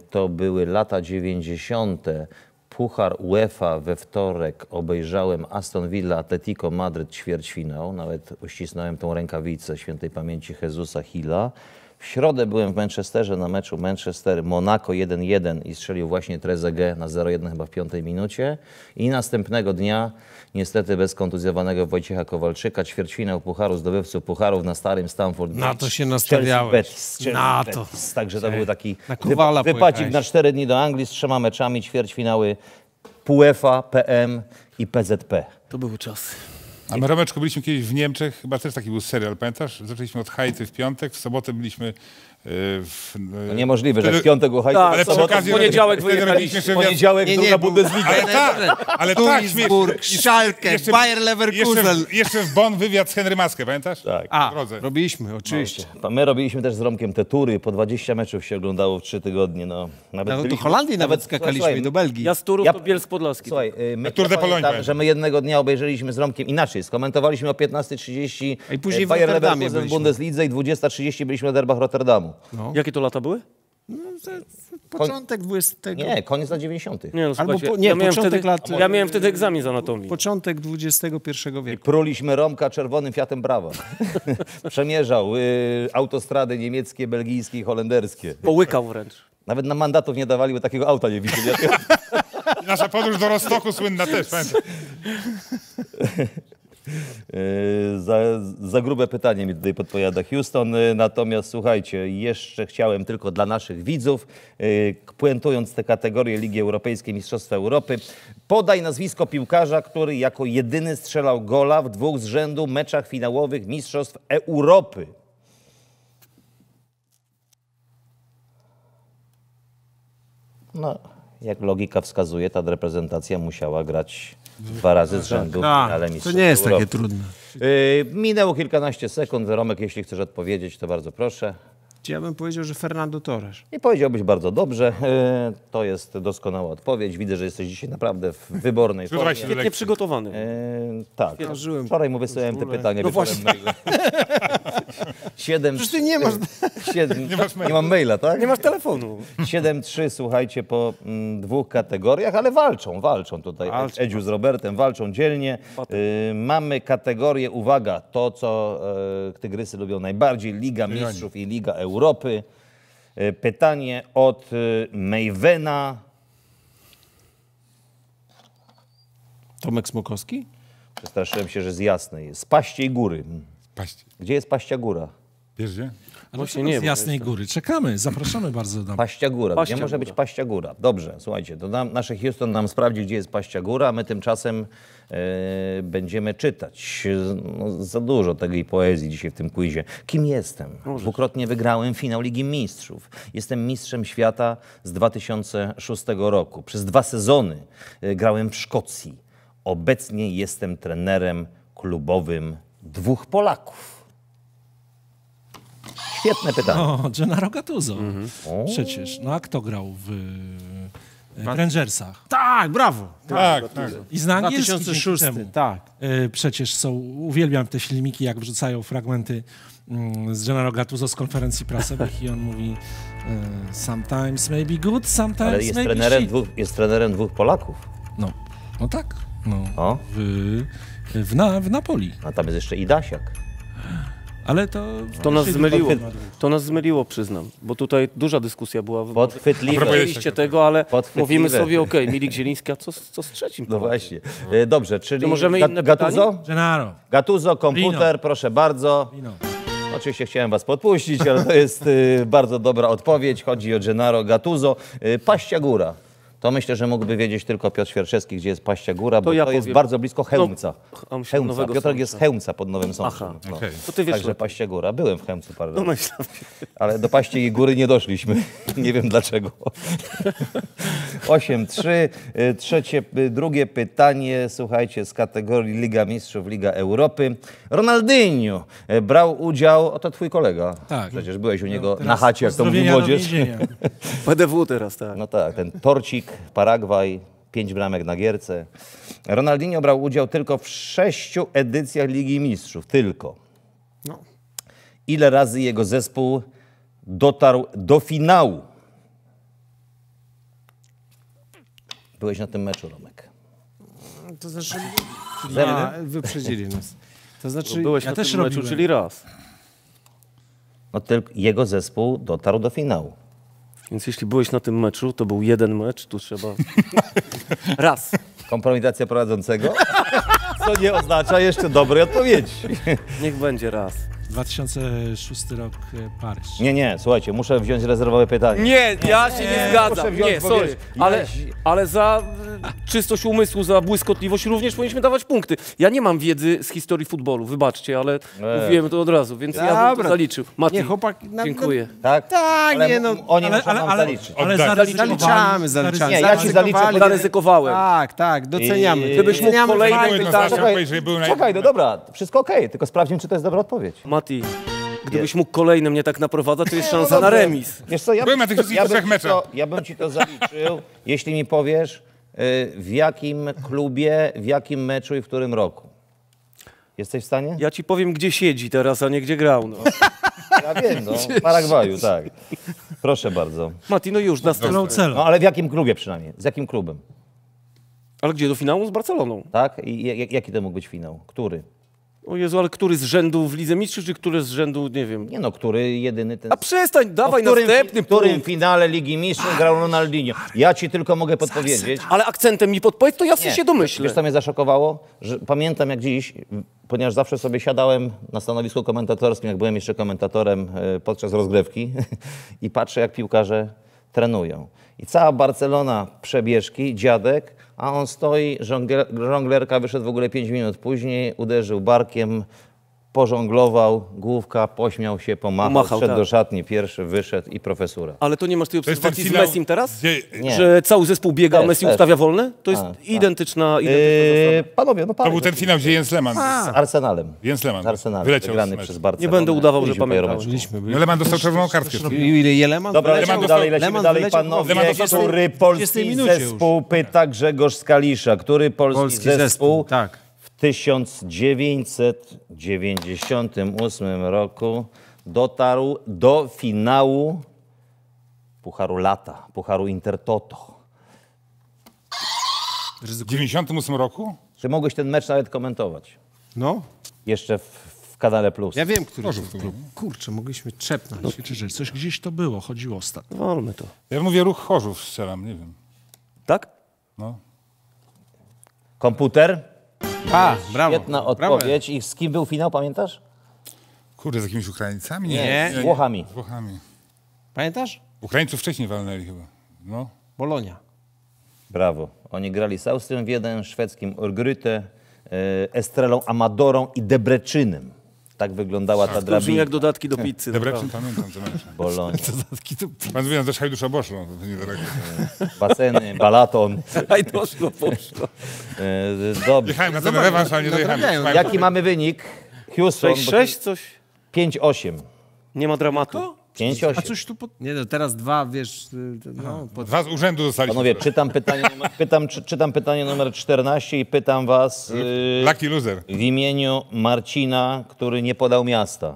To były lata 90. Puchar UEFA we wtorek obejrzałem Aston Villa Atletico Madryt ćwierćfinał. Nawet uścisnąłem tą rękawicę świętej pamięci Jezusa Hilla. W środę byłem w Manchesterze na meczu Manchester-Monaco 1-1 i strzelił właśnie Trezeguet na 0-1 chyba w 5. minucie. I następnego dnia, niestety bez kontuzjowanego Wojciecha Kowalczyka, ćwierćfinał Pucharu, zdobywców Pucharów na starym Stamford Bridge. Na to się nastawiałeś. Na to. Także to był taki wypadzik na 4 dni do Anglii z 3 meczami, ćwierćfinały UEFA, PM i PZP. To były czasy. A my, Romeczku, byliśmy kiedyś w Niemczech, chyba też taki był serial, pamiętasz? Zaczęliśmy od Hajty w piątek, w sobotę byliśmy w... To niemożliwe, że w piątek u Hajty, ale przy okazji... poniedziałek wyjechaliśmy. Poniedziałek druga Bundesliga. Ale tak, Duisburg, Schalke, Bayer Leverkusen. Jeszcze w Bonn wywiad z Henry Maskę, pamiętasz? Tak. A, robiliśmy, oczywiście. My robiliśmy też z Romkiem te tury, po 20 meczów się oglądało w 3 tygodnie. No, nawet do Holandii nawet skakaliśmy, do Belgii. Ja z turów to Bielsk Podlaski. Słuchaj, my jednego dnia obejrzeliśmy z Romkiem inaczej. Skomentowaliśmy o 15:30 Bayer Leverkusen w Bundeslidze i 20:30 byliśmy na derbach Rotterdamu. No. Jakie to lata były? No, początek 20. Nie, koniec lat 90. Nie, no, albo ja miałem wtedy egzamin z anatomii. Początek XXI wieku. I pruliśmy Romka czerwonym Fiatem Brava. Przemierzał autostrady niemieckie, belgijskie i holenderskie. Połykał wręcz. Nawet na mandatów nie dawali, bo takiego auta nie widzieli. Nasza podróż do Rostoku słynna też. Za grube pytanie mi tutaj podpowiada Houston, natomiast słuchajcie, jeszcze chciałem tylko dla naszych widzów, puentując te kategorie Ligi Europejskiej, Mistrzostwa Europy, podaj nazwisko piłkarza, który jako jedyny strzelał gola w 2 z rzędu meczach finałowych Mistrzostw Europy. No, jak logika wskazuje, ta reprezentacja musiała grać 2 razy z rzędu. To nie jest takie trudne. Minęło kilkanaście sekund. Romek, jeśli chcesz odpowiedzieć, to bardzo proszę. Ja bym powiedział, że Fernando Torres. I powiedziałbyś bardzo dobrze. To jest doskonała odpowiedź. Widzę, że jesteś dzisiaj naprawdę w wybornej formie. Świetnie przygotowany. Tak. Wczoraj mu wysyłałem te pytania. No właśnie. 7, przecież ty nie masz... 7, nie masz maila. Nie mam maila, tak? Nie masz telefonu. 7-3, słuchajcie, po 2 kategoriach, ale walczą tutaj. Edziu z Robertem walczą dzielnie. Mamy kategorię, uwaga, to co Tygrysy lubią najbardziej, Liga Mistrzów i Liga Europy. Pytanie od Mejwena. Tomek Smokowski? Przestraszyłem się, że z Jasnej. Z Paściej Góry. Gdzie jest Paścia Góra? Wiesz gdzie? Właśnie nie, z Jasnej Góry. Czekamy, zapraszamy bardzo. Paścia Góra. Paścia gdzie może być Paścia Góra? Dobrze, słuchajcie, to nasze Houston nam sprawdzi, gdzie jest Paścia Góra, a my tymczasem będziemy czytać. No, za dużo tej poezji dzisiaj w tym quizie. Kim jestem? Dwukrotnie wygrałem finał Ligi Mistrzów. Jestem mistrzem świata z 2006 roku. Przez 2 sezony grałem w Szkocji. Obecnie jestem trenerem klubowym 2 Polaków. Świetne pytanie. O, Gennaro Gattuso. Przecież. No a kto grał w Rangersach? Tak, brawo. Tak. I z angielskich 2006. Tak. Przecież są, uwielbiam te filmiki, jak wrzucają fragmenty z Gennaro Gattuso z konferencji prasowych i on mówi sometimes maybe good, sometimes ale jest maybe trenerem shit. Jest trenerem 2 Polaków. No, no tak. No. O? W Napoli. A tam jest jeszcze i Dasiak. Ale to nas zmyliło, przyznam, bo tutaj duża dyskusja była. Podchwytliwe. Tego, ale mówimy sobie, okej, Milik Zieliński, co z trzecim? No właśnie. Dobrze, czyli możemy inne Gattuso? Gennaro. Gattuso, komputer, Lino. Proszę bardzo. Lino. Oczywiście chciałem was podpuścić, ale to jest bardzo dobra odpowiedź. Chodzi o Gennaro Gattuso. Paścia Góra. To myślę, że mógłby wiedzieć tylko Piotr Świerczewski, gdzie jest Paścia Góra, bo to, to jest bardzo blisko Chełmca. Chełmca. Piotrek jest z Chełmca pod Nowym Sączem. No. Okay. Także Paścia Góra. Byłem w Chełmcu parę razy. Ale do Paściej Góry nie doszliśmy. Nie wiem dlaczego. 8-3. Drugie pytanie, słuchajcie, z kategorii Liga Mistrzów, Liga Europy. Ronaldinho brał udział, to twój kolega. Tak. Przecież byłeś u niego na chacie, jak to mówi młodzież. PDW teraz, tak. No tak, ten torcik. Paragwaj, 5 bramek na gierce. Ronaldinho brał udział tylko w 6 edycjach Ligi Mistrzów. Tylko. No. Ile razy jego zespół dotarł do finału Byłeś na tym meczu, Romek. To znaczy... Ja, wyprzedzili nas. To znaczy, byłeś ja na też tym meczu, czyli raz. No tylko jego zespół dotarł do finału. Więc jeśli byłeś na tym meczu, to był jeden mecz, tu trzeba... raz. Kompromitacja prowadzącego? Co nie oznacza jeszcze dobrej odpowiedzi. Niech będzie raz. 2006 rok, Paryż. Nie, nie, słuchajcie, muszę wziąć rezerwowe pytanie. Nie, ja się nie zgadzam. Nie, sorry, ale za czystość umysłu, za błyskotliwość również powinniśmy dawać punkty. Ja nie mam wiedzy z historii futbolu, wybaczcie, ale mówiłem to od razu, więc ja bym to zaliczył. Mati, nie, chłopak, dziękuję. Tak, tak, ale nie, no, oni muszą nam zaliczyć. Ale zaliczamy. Ja ci zaliczę, zaryzykowałem. Tak, tak, doceniamy. Gdybyś mógł kolejne pytanie... Czekaj, no dobra, wszystko okej, tylko sprawdźmy, czy to jest dobra odpowiedź. Mati, gdybyś mógł kolejny mnie tak naprowadzać, to jest szansa na remis. Wiesz co, byłem na tych wszystkich trzech meczach. Ja bym ci to zaliczył, jeśli mi powiesz, w jakim klubie, w jakim meczu i w którym roku. Jesteś w stanie? Ja ci powiem, gdzie siedzi teraz, a nie gdzie grał. No. Ja wiem, no. W Paragwaju, tak. Proszę bardzo. Mati, no już, następny. No ale w jakim klubie przynajmniej? Z jakim klubem? Ale gdzie? Do finału? Z Barceloną. Tak? I jaki to mógł być finał? Który? O Jezu, ale który z rzędu w Lidze Mistrzów, czy który z rzędu, nie wiem. Nie no, który jedyny ten... A przestań, dawaj następny. W którym finale Ligi Mistrzów grał Ronaldinho? Ja ci tylko mogę podpowiedzieć. Ale akcentem mi podpowiedz, to jasno się domyślę. Wiesz, co mnie zaszokowało? Że pamiętam jak dziś, ponieważ zawsze sobie siadałem na stanowisku komentatorskim, jak byłem jeszcze komentatorem podczas rozgrywki i patrzę jak piłkarze trenują. I cała Barcelona przebieżki, dziadek, a on stoi, żonglerka wyszedł w ogóle 5 minut później, uderzył barkiem, pożonglował, główka, pośmiał się, pomachał, wszedł do szatni, pierwszy wyszedł i profesura. Ale to nie masz tej obserwacji z Messim teraz? Nie. Że cały zespół biega, Messi ustawia wolne? To jest identyczna panowie, no to był ten finał, gdzie Jens Lehmann z Arsenalem. Jens Lehmann wyleciał przez Barcelonę. Nie będę udawał, że pamiętam. Lehmann dostał czerwoną kartkę. Dobra, lecimy dalej, panowie. Który polski zespół, pyta Grzegorz Skalisza, który polski zespół... W 1998 roku dotarł do finału Pucharu Lata, Pucharu Intertoto. W 1998 roku? Czy mogłeś ten mecz nawet komentować? No. Jeszcze w Kanale Plus. Ja wiem, który był klub. Kurczę, mogliśmy czepnąć. No. Coś gdzieś to było, chodziło ostatnio. Wolmy to. Ja mówię Ruch Chorzów strzelam, nie wiem. Tak? No. Komputer? Brawo. Świetna odpowiedź. I z kim był finał, pamiętasz? Kurde, z jakimiś Ukraińcami? Nie. Z Włochami. Z Włochami. Pamiętasz? Ukraińców wcześniej walnęli chyba. No. Bolonia. Brawo. Oni grali z Austrią Wiedeń, szwedzkim Örgryte, Estrelą Amadorą i Debreczynem. Tak wyglądała ta drabinka. Jak dodatki do pizzy. Debrecin pamiętam te mecze. Bolonia. Dodatki do pizzy. Pan mówi, że Hajdusz Boszło. Baseny, Balaton. Hajdusz Boszło. Dobrze. Jechałem na ten rewanż, ale nie dojechałem. Jaki mamy wynik? Houston. 6-6 coś? 5-8. Nie ma dramatu? 5-8. A coś tu... Nie no, teraz dwa, wiesz... No, dwa z urzędu dostaliśmy. Panowie, czytam pytanie numer 14 i pytam was... Lucky loser. W imieniu Marcina, który nie podał miasta.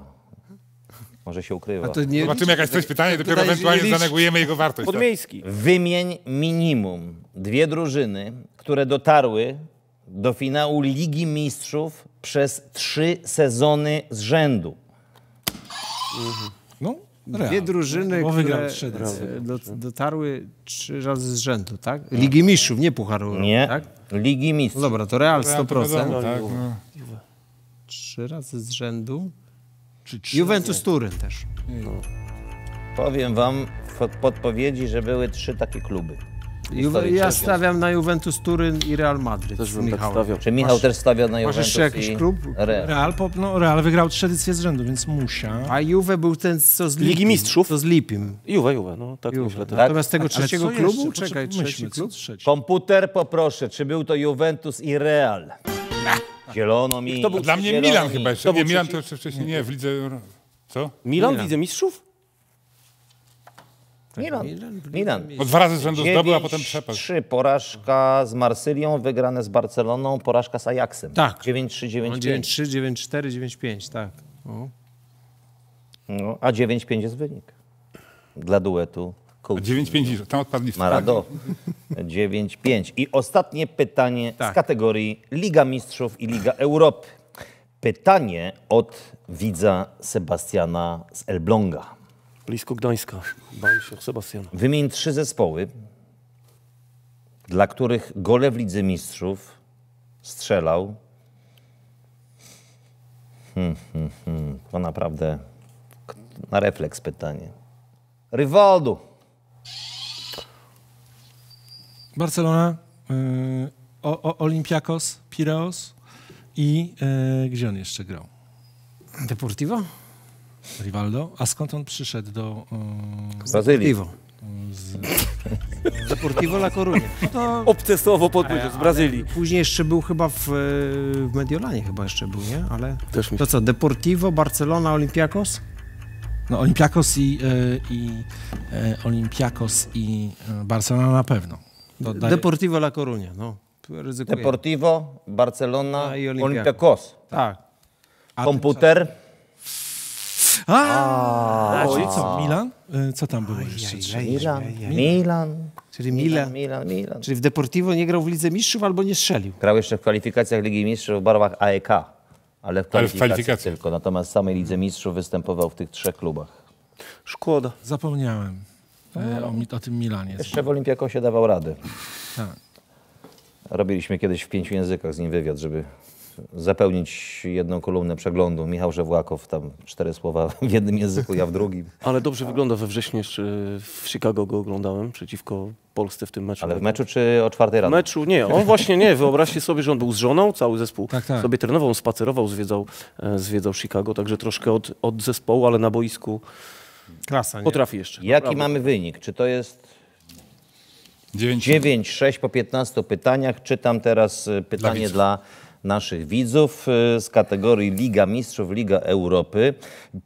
Może się ukrywa. Zobaczymy, jakaś coś pytanie, dopiero ewentualnie zanegujemy jego wartość. Podmiejski. Tak? Wymień minimum dwie drużyny, które dotarły do finału Ligi Mistrzów przez 3 sezony z rzędu. No... Real. Dwie drużyny, które dotarły 3 razy z rzędu, tak? Ligi Mistrzów, nie Pucharu. Nie, tak? Ligi Mistrzów. No dobra, to Real 100%. To wiadomo, tak, no. 3 razy z rzędu. Juventus Turyn też. No. Powiem wam w podpowiedzi, że były 3 takie kluby. Ja stawiam na Juventus Turyn i Real Madryt. Też tak. Czy Michał też stawia na Juventus? Masz jeszcze jakiś klub? Real wygrał 3 edycje z rzędu, więc musiał. A Juve był ten, co z Lipim. Ligi Mistrzów? Co z Lipim. Juve, no tak Juve. Myślę. Tak. Natomiast tego trzeciego klubu? Czekaj, trzeci klub? Komputer poproszę, czy był to Juventus i Real? Zielono mi. To był dla mnie Milan chyba jeszcze. Nie, Milan to jeszcze wcześniej nie, w Lidze... Co? Milan w Lidze Mistrzów? Milan. 2 razy z rzędu zdobył, a potem przepadł. 3 porażka z Marsylią, wygrane z Barceloną, porażka z Ajaxem. Tak. 9-3, 9-5. 9-3, 9-4, 9-5, tak. No, a 9-5 jest wynik. Dla duetu. 9-5, tam odpadli w Maradona. 9-5. I ostatnie pytanie z kategorii Liga Mistrzów i Liga Europy. Pytanie od widza Sebastiana z Elbląga. Blisko Gdańska. Bałem się Sebastiana. Wymień 3 zespoły, dla których gole w Lidze Mistrzów strzelał. To naprawdę na refleks pytanie. Rivaldo. Barcelona, Olympiakos, Piraeus i gdzie on jeszcze grał? Deportivo? Rivaldo. A skąd on przyszedł do... Brazylii. Deportivo La Coruña. To... Obce słowo podpowiedź z Brazylii. Później jeszcze był chyba w Mediolanie, chyba jeszcze był, nie? Ale to co, Deportivo, Barcelona, Olympiakos? No Olympiakos i Olympiakos i Barcelona na pewno. Deportivo La Coruña, no. Ryzykuję. Deportivo, Barcelona i Olympiakos. Tak. Komputer. Czyli co, Milan? Co tam było jeszcze? Milan. Czyli w Deportivo nie grał w Lidze Mistrzów albo nie strzelił. Grał jeszcze w kwalifikacjach Ligi Mistrzów w barwach AEK, ale w kwalifikacjach tylko. Natomiast w samej Lidze Mistrzów występował w tych 3 klubach. Szkoda. Zapomniałem o tym Milanie. Jeszcze w Olympiakosie dawał radę. Tak. Robiliśmy kiedyś w 5 językach z nim wywiad, żeby zapełnić jedną kolumnę przeglądu. Michał Żewłakow, tam 4 słowa w jednym języku, ja w drugim. Ale dobrze wygląda we wrześniu, w Chicago go oglądałem przeciwko Polsce w tym meczu. Ale w meczu czy o 4 rano? W meczu, nie, on właśnie nie. Wyobraźcie sobie, że on był z żoną, cały zespół sobie trenował, spacerował, zwiedzał Chicago, także troszkę od zespołu, ale na boisku klasa, nie? Potrafi jeszcze. Jaki mamy wynik? Czy to jest... 9-6 po 15 pytaniach. Czytam teraz pytanie dla naszych widzów z kategorii Liga Mistrzów, Liga Europy.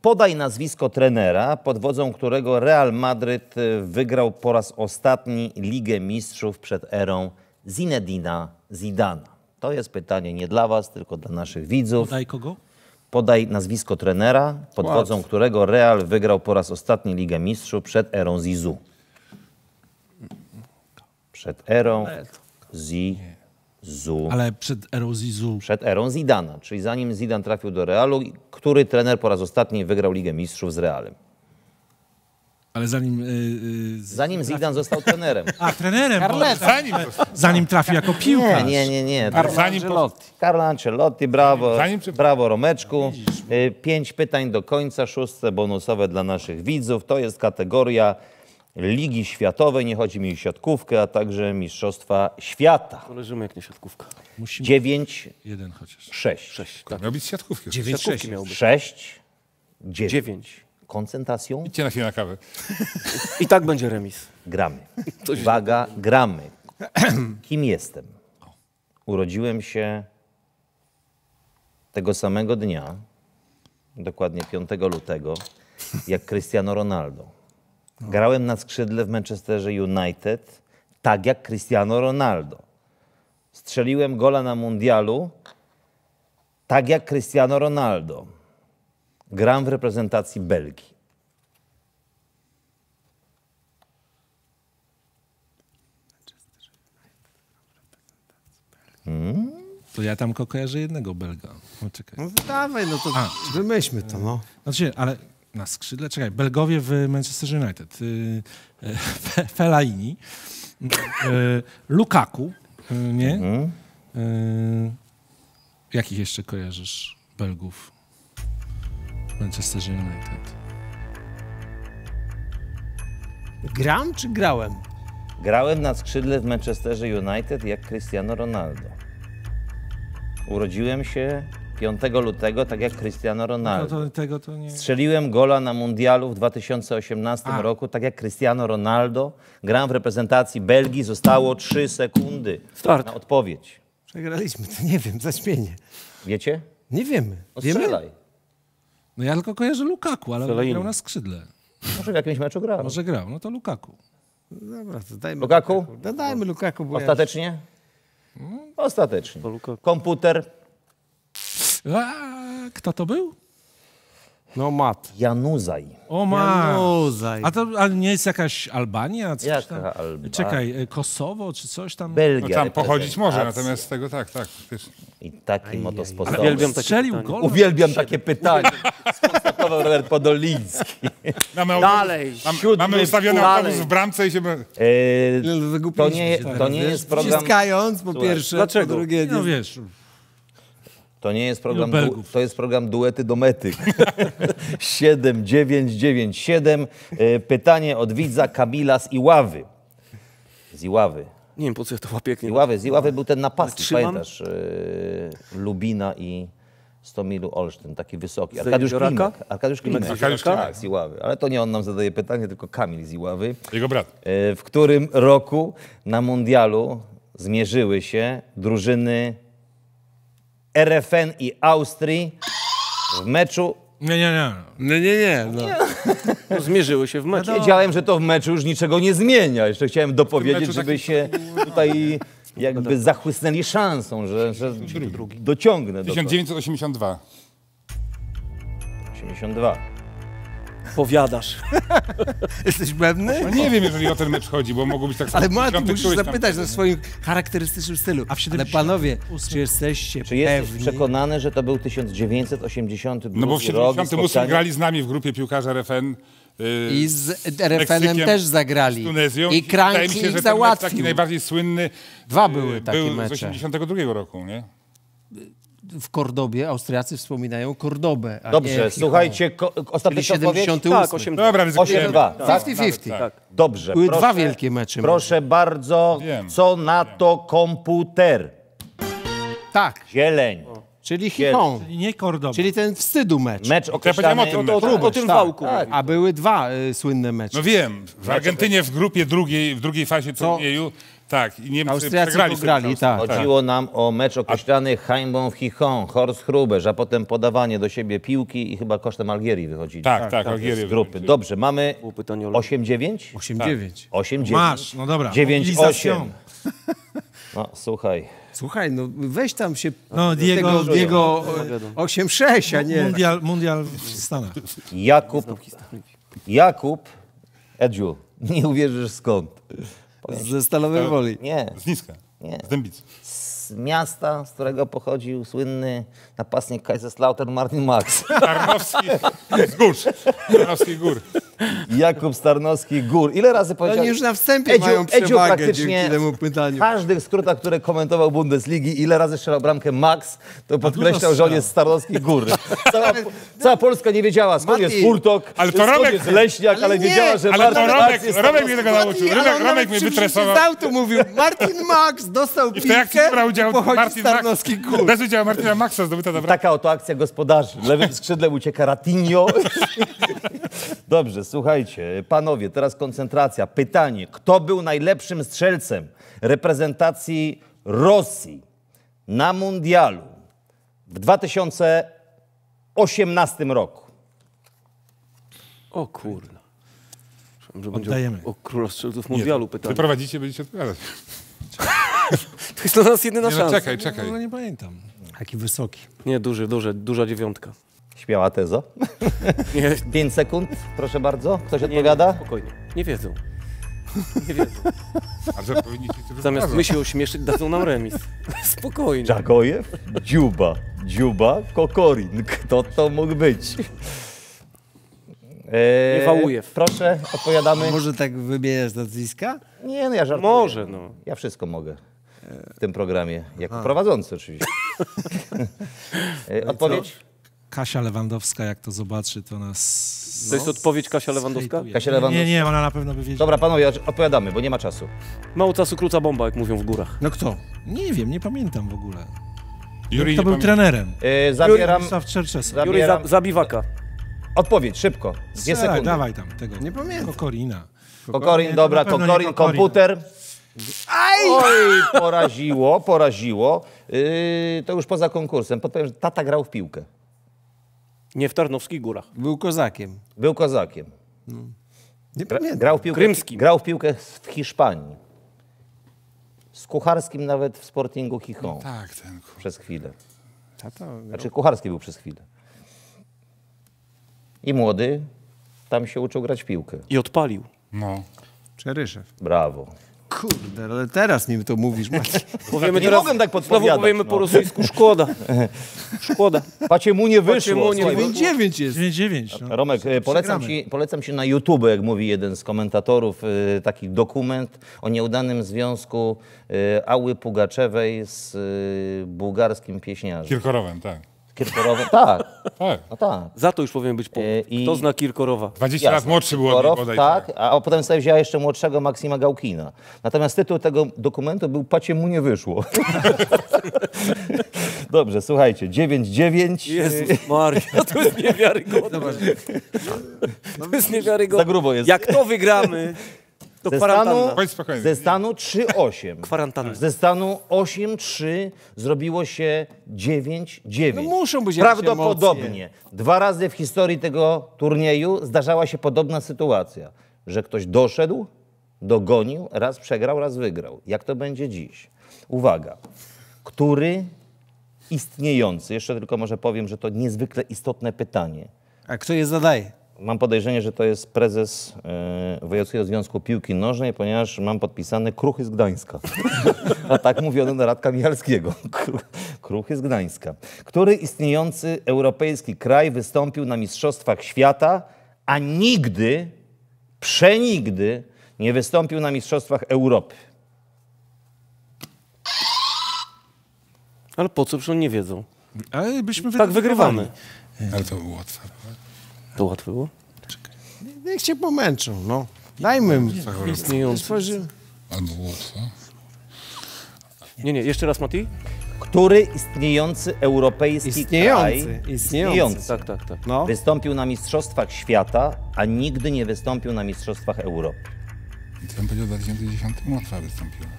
Podaj nazwisko trenera, pod wodzą którego Real Madryt wygrał po raz ostatni Ligę Mistrzów przed erą Zinedina Zidana. To jest pytanie nie dla was, tylko dla naszych widzów. Podaj kogo? Podaj nazwisko trenera, pod wodzą którego Real wygrał po raz ostatni Ligę Mistrzów przed erą Zizu. Przed erą Zizu. Ale przed erą Zizu. Przed erą Zidana, czyli zanim Zidan trafił do Realu, który trener po raz ostatni wygrał Ligę Mistrzów z Realem? Ale zanim... zanim Zidan został trenerem. A, trenerem. Zanim trafił jako piłkarz. Nie. Carlo Ancelotti, brawo. Brawo, Romeczku. 5 pytań do końca, 6 bonusowe dla naszych widzów. To jest kategoria Ligi Światowej, nie chodzi mi o siatkówkę, a także Mistrzostwa Świata. Leżymy jak nie siatkówka. 9-6. Miał być siatkówki. 9-6. Koncentracją. Idźcie na chwilę na kawę. I tak będzie remis. Gramy. Uwaga, gramy. Kim jestem? Urodziłem się tego samego dnia, dokładnie 5 lutego, jak Cristiano Ronaldo. Grałem na skrzydle w Manchesterze United, tak jak Cristiano Ronaldo. Strzeliłem gola na mundialu, tak jak Cristiano Ronaldo. Gram w reprezentacji Belgii. To ja tam kojarzę jednego Belga. No dawaj, no to wymyślmy to, no. Znaczy, ale... Na skrzydle? Czekaj, Belgowie w Manchester United. Fellaini. Lukaku. Nie? Jakich jeszcze kojarzysz Belgów w Manchester United? Gram czy grałem? Grałem na skrzydle w Manchesterze United jak Cristiano Ronaldo. Urodziłem się 5 lutego, tak jak Cristiano Ronaldo. Strzeliłem gola na mundialu w 2018 roku, tak jak Cristiano Ronaldo. Gram w reprezentacji Belgii. Zostało 3 sekundy na odpowiedź. Przegraliśmy, to nie wiem, zaśmienie. Wiecie? Nie wiemy. Ostrzelaj. No ja tylko kojarzę Lukaku, ale on grał na skrzydle. Może w jakimś meczu grał. Może grał, no to Lukaku. Dobra, to dajmy Lukaku. Dajmy Lukaku. Ostatecznie? Ostatecznie. Komputer. Kto to był? No mat. Januzaj. O mat. Januzaj. A to ale nie jest jakaś Albania? Coś jaka tam? Czekaj, Kosowo czy coś tam? Belgia. No, tam pochodzić może, natomiast z tego tak, tak. I takim oto sposobem. Uwielbiam takie pytanie. Uwielbiam takie pytanie. Skonstatował Robert Podoliński. Dalej. Mamy ustawiony autobus w bramce i się... To nie jest program... Wciskając po pierwsze, dlaczego? Po drugie... No wiesz... To nie jest program, to jest program duety do mety. 7997. Pytanie od widza Kamila z Iławy. Z Iławy. Nie wiem, po co ja to łapię. Z Iławy był ten napastnik, pamiętasz? Lubina i Stomilu Olsztyn, taki wysoki. Arkadiusz Klimek z Iławy. Ale to nie on nam zadaje pytanie, tylko Kamil z Iławy. Jego brat. W którym roku na mundialu zmierzyły się drużyny RFN i Austrii w meczu... No, zmierzyły się w meczu. Wiedziałem, że to w meczu już niczego nie zmienia. Jeszcze chciałem dopowiedzieć, żeby taki... się tutaj jakby zachłysnęli szansą, że dociągnę do 1982. 82. Powiadasz. Jesteś pewny? No nie wiem, jeżeli o ten mecz chodzi, bo mogło być tak samo. Ale Matt, musisz zapytać na swoim charakterystycznym stylu. Ale panowie, czy jesteście pewni? Czy jesteś przekonany, że to był 1982 rok? No bo w 1978 grali z nami w grupie piłkarzy RFN. I z RFN-em też zagrali. Z Tunezją. I Kranki ich załatwił. Taki najbardziej słynny. Dwa były takie mecze. Był z 1982 roku, nie? W Kordobie, Austriacy wspominają Kordobę. Dobrze, słuchajcie, ostateczna odpowiedź? Tak, 8-2. 50-50. Dobrze. Były dwa wielkie mecze. Proszę bardzo, co na to komputer? Tak. Zieleń. Czyli Chichon. Czyli nie Kordoba. Czyli ten wstydu mecz. Mecz określany o tym wałku. A były dwa słynne mecze. No wiem, w Argentynie w grupie drugiej, w drugiej fazie turnieju. Tak, i Niemcy Austriacy przegrali. Tak. Chodziło nam o mecz określany hańbą w Chichon, Horst Hruber, a potem podawanie do siebie piłki i chyba kosztem Algierii wychodzili. Tak, Algierii. Z grupy. Dobrze, mamy 8-9? 8-9. Masz, no dobra. 9-8. No, słuchaj. Słuchaj, no weź tam się... No, Diego 8-6, a nie... Mundial w Stanach. Jakub Edziu, nie uwierzysz skąd. Ze Stalowej Woli. Nie. Z Niska. Nie. Z Dębicy. Z miasta, z którego pochodził słynny napastnik Kaiserslautern Martin Max. Tarnowski Gór. Tarnowski Gór. Jakub Tarnowski Gór. Ile razy powiedział? Oni już na wstępie mają przewagę dzięki temu pytaniu. W każdych skrótach, które komentował Bundesligi, ile razy strzelał bramkę Max, to podkreślał, że on jest z Tarnowskich Gór. Cała Polska nie wiedziała, skąd jest Furtok, skąd jest Leśniak, ale wiedziała, że Martin Max jest... Romek mnie tego nauczył. Romek mnie wytresował. Tu mówił, Martin Max dostał piłkę, pochodzi z Tarnowskich Gór. Bez udziału Martina Maxa zdobyta dobra. Taka oto akcja gospodarzy. Lewym skrzydłem ucieka Ratinho. Dobrze, słuchajcie, panowie, teraz koncentracja. Pytanie, kto był najlepszym strzelcem reprezentacji Rosji na mundialu w 2018 roku? O kurna. Oddajemy. O króla strzelców mundialu pytanie. Wyprowadzicie, będziecie odpowiadać. To jest dla nas jedyna szansa. No, czekaj. No, nie pamiętam. Jaki wysoki. Nie, duża dziewiątka. Śmiała tezo. 5 sekund, proszę bardzo. Ktoś odpowiada? Spokojnie. Nie wiedzą. Nie wiedzą. A że zamiast my się ośmieszyć, dadzą nam remis. Spokojnie. Dżagojew, Dziuba, Kokorin. Kto to mógł być? Nie Wałujew. Proszę, odpowiadamy. A może tak wymieniać nazwiska? Nie, no ja żartuję. Może, no. Ja wszystko mogę. W tym programie. Jako prowadzący oczywiście. Odpowiedź? Kasia Lewandowska, jak to zobaczy, to nas... To jest odpowiedź Kasia Lewandowska? Kasia Lewandowska? Nie, ona na pewno by wiedziała. Dobra, panowie, odpowiadamy, bo nie ma czasu. Mało czasu, króca bomba, jak mówią w górach. No kto? Nie wiem, nie pamiętam w ogóle. Juri to był trenerem. Juri Zabiwaka. Odpowiedź, szybko. Sekundy. Dawaj tam tego. Nie pamiętam. Kokorin, dobra, Kokorin, komputer. Aj! Oj, poraziło. To już poza konkursem. Podpowiem, że tata grał w piłkę. Nie w Tarnowskich Górach. Był kozakiem. No. Nie pamiętam. Grał w piłkę w Hiszpanii. Z Kucharskim nawet w Sportingu Gijón. No tak, ten. Przez chwilę. Tata, znaczy Kucharski był przez chwilę. I młody tam się uczył grać w piłkę. I odpalił. No. Czeryszew. Brawo. Kurde, ale teraz nim to mówisz. Powiemy, nie mogłem tak podpowiadać. Znowu powiemy po rosyjsku, szkoda. Szkoda. Pacie mu nie wyszło. 9-9 jest. 9-9. No. Romek, polecam ci na YouTube, jak mówi jeden z komentatorów, taki dokument o nieudanym związku Ały Pugaczewej z bułgarskim pieśniarzem. Kirkorowem, tak. Kirkorowa, tak. Tak. No, tak. Za to już powinien być punkt. Kto zna Kirkorowa? 20 lat młodszy był od niej, bodaj. Tak, a potem sobie wzięła jeszcze młodszego Maksima Gałkina. Natomiast tytuł tego dokumentu był "Pacie mu nie wyszło". Dobrze, słuchajcie, 9-9. Jezus Maria, to jest niewiarygodne. To jest niewiarygodne. Za grubo jest. Jak to wygramy... To ze stanu 3-8. Kwarantanna. Ze stanu 8-3 zrobiło się 9-9. No muszą być prawdopodobnie dwa razy w historii tego turnieju zdarzała się podobna sytuacja, że ktoś doszedł, dogonił, raz przegrał, raz wygrał. Jak to będzie dziś? Uwaga. Który istniejący, jeszcze tylko może powiem, że to niezwykle istotne pytanie. A kto je zadaje? Mam podejrzenie, że to jest prezes Wojewódzkiego Związku Piłki Nożnej, ponieważ mam podpisane Kruchy z Gdańska. A tak mówiono na Radka Michalskiego. Kruchy z Gdańska. Który istniejący europejski kraj wystąpił na Mistrzostwach Świata, a nigdy, przenigdy nie wystąpił na Mistrzostwach Europy? Ale po co? Przecież oni nie wiedzą. Ale byśmy tak wygrywamy. Ale to było łatwe. To łatwo było? Czekaj. Niech się pomęczą, no. Dajmy im. Albo łatwo. Nie, jeszcze raz, Mati. Który istniejący europejski kraj tak. No. Wystąpił na Mistrzostwach Świata, a nigdy nie wystąpił na Mistrzostwach Europy? Ja bym powiedział, w 2010 Łotwa wystąpiła.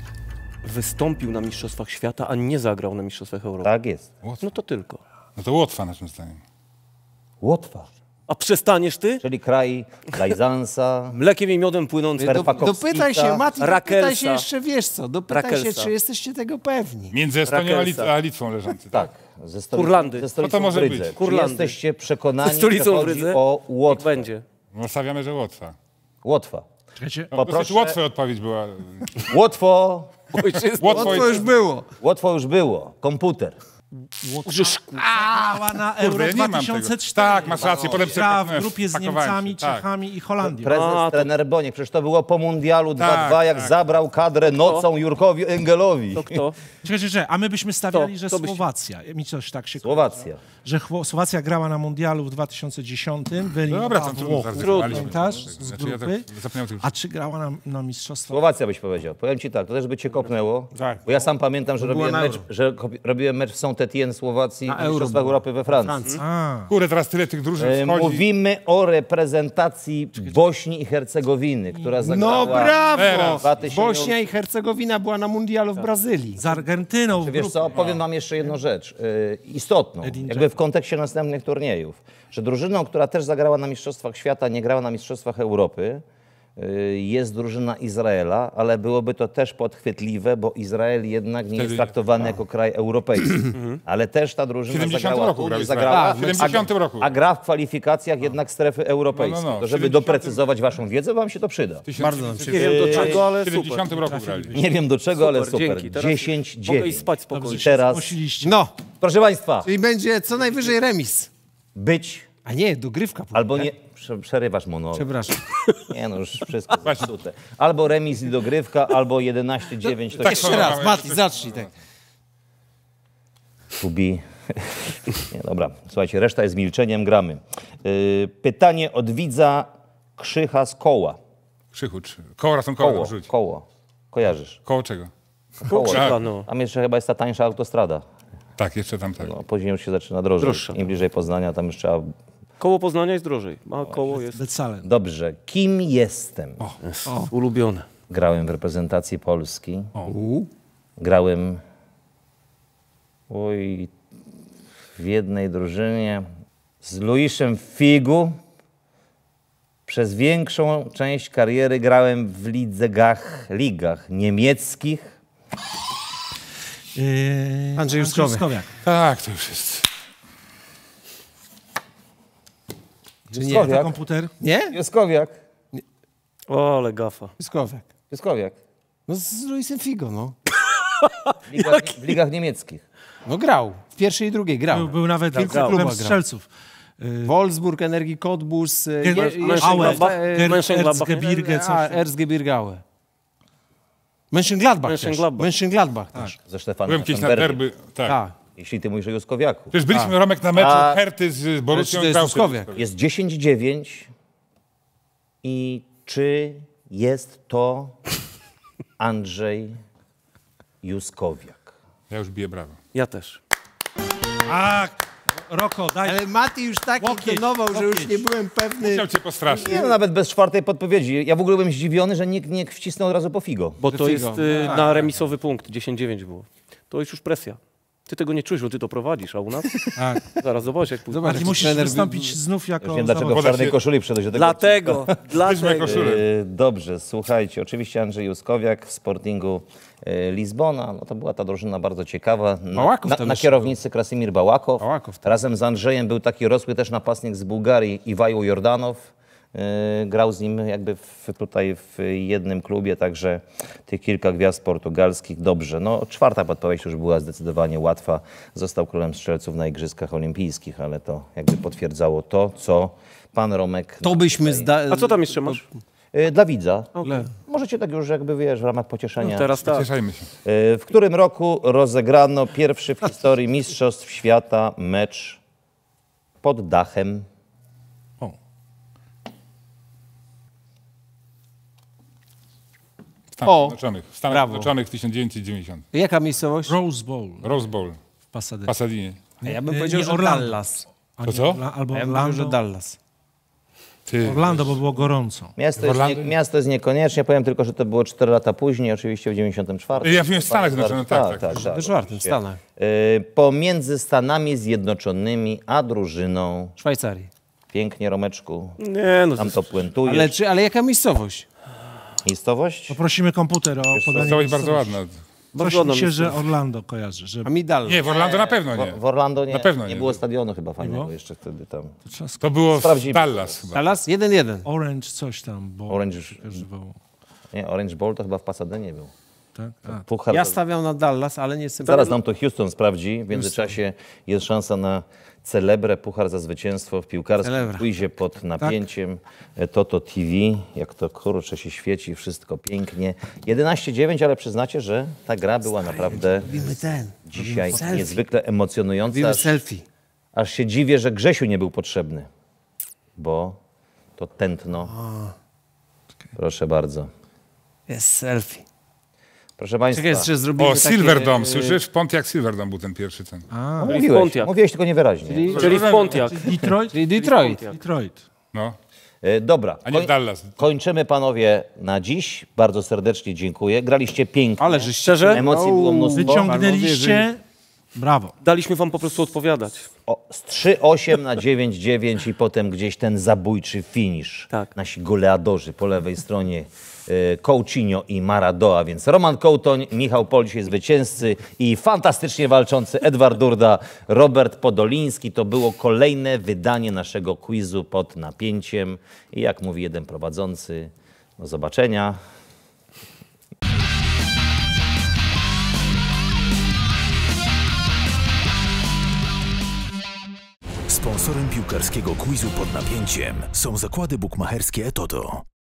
Wystąpił na Mistrzostwach Świata, a nie zagrał na Mistrzostwach Europy. Tak jest. Łotwa. No to tylko. No to Łotwa naszym zdaniem. Łotwa. A przestaniesz ty? Czyli kraj Lajzansa. Mlekiem i miodem płynący. Dopytaj się, Mati, dopytaj się jeszcze, wiesz co, dopytaj się, czy jesteście tego pewni. Między Estonią a Litwą leżący. Tak, ze stolicą Brydze. Czy jesteście przekonani, że chodzi o Łotwę? No, stawiamy, że Łotwa. Łotwa. Czekajcie. Poproszę... Łotwę odpowiedź była. Łotwo. Łotwo już było. Łotwo już było. Komputer. Ała na Euro 2004. Tak, masz rację. W grupie z Niemcami, Czechami i Holandią. Prezes, trener Boniek. Przecież to było po mundialu 2-2, jak zabrał kadrę nocą Jurkowi Engelowi. To kto? A my byśmy stawiali, że Słowacja. Mi coś tak się Słowacja. Że Słowacja grała na mundialu w 2010. Dobra, tam z grupy. A czy grała na mistrzostwa? Słowacja byś powiedział. Powiem ci tak, to też by cię kopnęło. Bo ja sam pamiętam, że robiłem mecz w Saint-Étienne Słowacji i Mistrzostwach Europy we Francji. Kurde, teraz tyle tych drużyn wchodzi. Mówimy o reprezentacji Bośni i Hercegowiny, która zagrała... No brawo! Bośnia i Hercegowina była na mundialu w Brazylii. Z Argentyną. Wiesz co, powiem wam jeszcze jedną rzecz istotną, jakby w kontekście następnych turniejów, że drużyną, która też zagrała na Mistrzostwach Świata, nie grała na Mistrzostwach Europy, jest drużyna Izraela, ale byłoby to też podchwytliwe, bo Izrael jednak nie jest traktowany jako kraj europejski. Ale też ta drużyna zagrała w 70 roku. A gra w kwalifikacjach jednak strefy europejskiej. To żeby doprecyzować waszą wiedzę, wam się to przyda. Nie wiem do czego, ale super. Nie wiem do czego, ale super. 10-9. I teraz... No, proszę państwa. Czyli będzie co najwyżej remis. A nie, dogrywka. Albo nie... Przerywasz monolog. Przepraszam. Nie no, już wszystko zepsute. Albo remis i dogrywka, albo 11-9. No, jeszcze raz, Mati, zacznij. Tak. Kubi. Nie, dobra, słuchajcie, reszta jest milczeniem, gramy. Pytanie od widza Krzycha z Koła. Krzychu, koło ratunkowe. Koło. Kojarzysz? Koło czego? Koło Krzycha, no. Tam jeszcze chyba jest ta tańsza autostrada. Tak, jeszcze tam tak. No, później już się zaczyna drożej. Im bliżej Poznania, tam już trzeba... Koło Poznania jest drożej, a koło jest... Becale. Dobrze. Kim jestem? Ulubione. Grałem w reprezentacji Polski. Grałem w jednej drużynie z Luisem Figu. Przez większą część kariery grałem w ligach niemieckich. Andrzej Juskowiak. Tak, to już jest... Juskowiak. Czy nie? Komputer? Nie? Juskowiak. Nie. O, ale gafa. Juskowiak. Juskowiak. No z Luisem Figo, no. W ligach niemieckich. No grał. W pierwszej i drugiej grał. Był nawet kilku klubach strzelców. Wolfsburg, Energii Cottbus, Erzgebirge. Mönchengladbach też. Ze Stefanem. Byłem kiedyś na derby. Tak. Jeśli ty mówisz o Juskowiaku. Przecież byliśmy Romek na meczu Herty z Borussią. Jest 10-9 i czy jest to Andrzej Juskowiak? Ja już biję brawo. Ja też. Roko, daj. Ale Mati już tak intonował, że już nie byłem pewny. Musiał cię postraszyć. Nie, no, nawet bez czwartej podpowiedzi. Ja w ogóle byłem zdziwiony, że nikt nie wcisnął od razu po Figo. Bo to jest na remisowy punkt, 10-9 było. To jest już presja. Ty tego nie czujesz, bo ty to prowadzisz, a u nas? Tak. Zaraz zobacz, jak pójdzie. Zobacz, musisz wystąpić znów jako... Ja wiem, dlaczego w czarnej koszuli przyszedłeś do tego. Dlatego, dlatego. Dobrze, słuchajcie, oczywiście Andrzej Juskowiak w Sportingu Lizbona. No to była ta drużyna bardzo ciekawa. Na kierownicy Krasimir Bałakow. Razem z Andrzejem był taki rosły też napastnik z Bułgarii, Iwaju Jordanow. Grał z nim jakby tutaj w jednym klubie, także tych kilka gwiazd portugalskich. Dobrze, no czwarta podpowiedź już była zdecydowanie łatwa. Został królem strzelców na Igrzyskach Olimpijskich, ale to jakby potwierdzało to, co pan Romek... To byśmy... A co tam jeszcze masz? Dla widza. Okay. Możecie tak już jakby wiesz, w ramach pocieszenia. No teraz tak. Pocieszajmy się. W którym roku rozegrano pierwszy w historii Mistrzostw Świata mecz pod dachem? W Stanach Zjednoczonych 1990. Jaka miejscowość? Rose Bowl. Rose Bowl. W Pasadynie. Ja bym powiedział, że Dallas. To co? Albo Orlando. Dallas. Orlando, bo było gorąco. Miasto jest niekoniecznie. Powiem tylko, że to było 4 lata później, oczywiście w 1994. Ja wiem, w Stanach Zjednoczonych, tak. Pomiędzy Stanami Zjednoczonymi a drużyną... Szwajcarii. Pięknie, Romeczku. Nie, no tam to puentujesz. Ale jaka miejscowość? Miejscowość? Poprosimy komputer o podanie. Miejscowość bardzo ładna. Prosi się, że Orlando kojarzy. Że... A mi Dallas. Nie, w Orlando na pewno nie. W Orlando nie, na pewno nie było stadionu chyba fajnego jeszcze wtedy tam. To było Dallas chyba. Dallas? 1-1. Orange coś tam. Orange... Nie, Orange Bowl to chyba w Pasadenie był. Tak? Ja stawiam na Dallas, ale nie jestem... Zaraz nam to Houston sprawdzi. W międzyczasie jest szansa na Celebrę, puchar za zwycięstwo w piłkarskim quizie pod napięciem. Tak. Toto TV, jak to kurczę się świeci, wszystko pięknie. 11-9, ale przyznacie, że ta gra była naprawdę dzisiaj niezwykle emocjonująca. Aż się dziwię, że Grzesiu nie był potrzebny, bo to tętno. Proszę bardzo. Jest selfie. Proszę państwa. O, Silverdome. Słyszysz? W Pontiac Silverdome był ten pierwszy ten. No, mówiłeś tylko niewyraźnie. Czyli w Pontiac. Detroit. No. Dobra. Kończymy panowie na dziś. Bardzo serdecznie dziękuję. Graliście pięknie. Ale że szczerze. Emocji było mnóstwo. Wyciągnęliście. Brawo. Daliśmy wam po prostu odpowiadać. Z 3-8 na 9-9 i potem gdzieś ten zabójczy finisz. Tak. Nasi goleadorzy po lewej stronie. Coutinho i Maradoa, więc Roman Kołtoń, Michał Pol, dzisiaj zwycięzcy i fantastycznie walczący Edward Durda, Robert Podoliński. To było kolejne wydanie naszego quizu pod napięciem. I jak mówi jeden prowadzący, do zobaczenia. Sponsorem piłkarskiego quizu pod napięciem są zakłady bukmacherskie Etoto.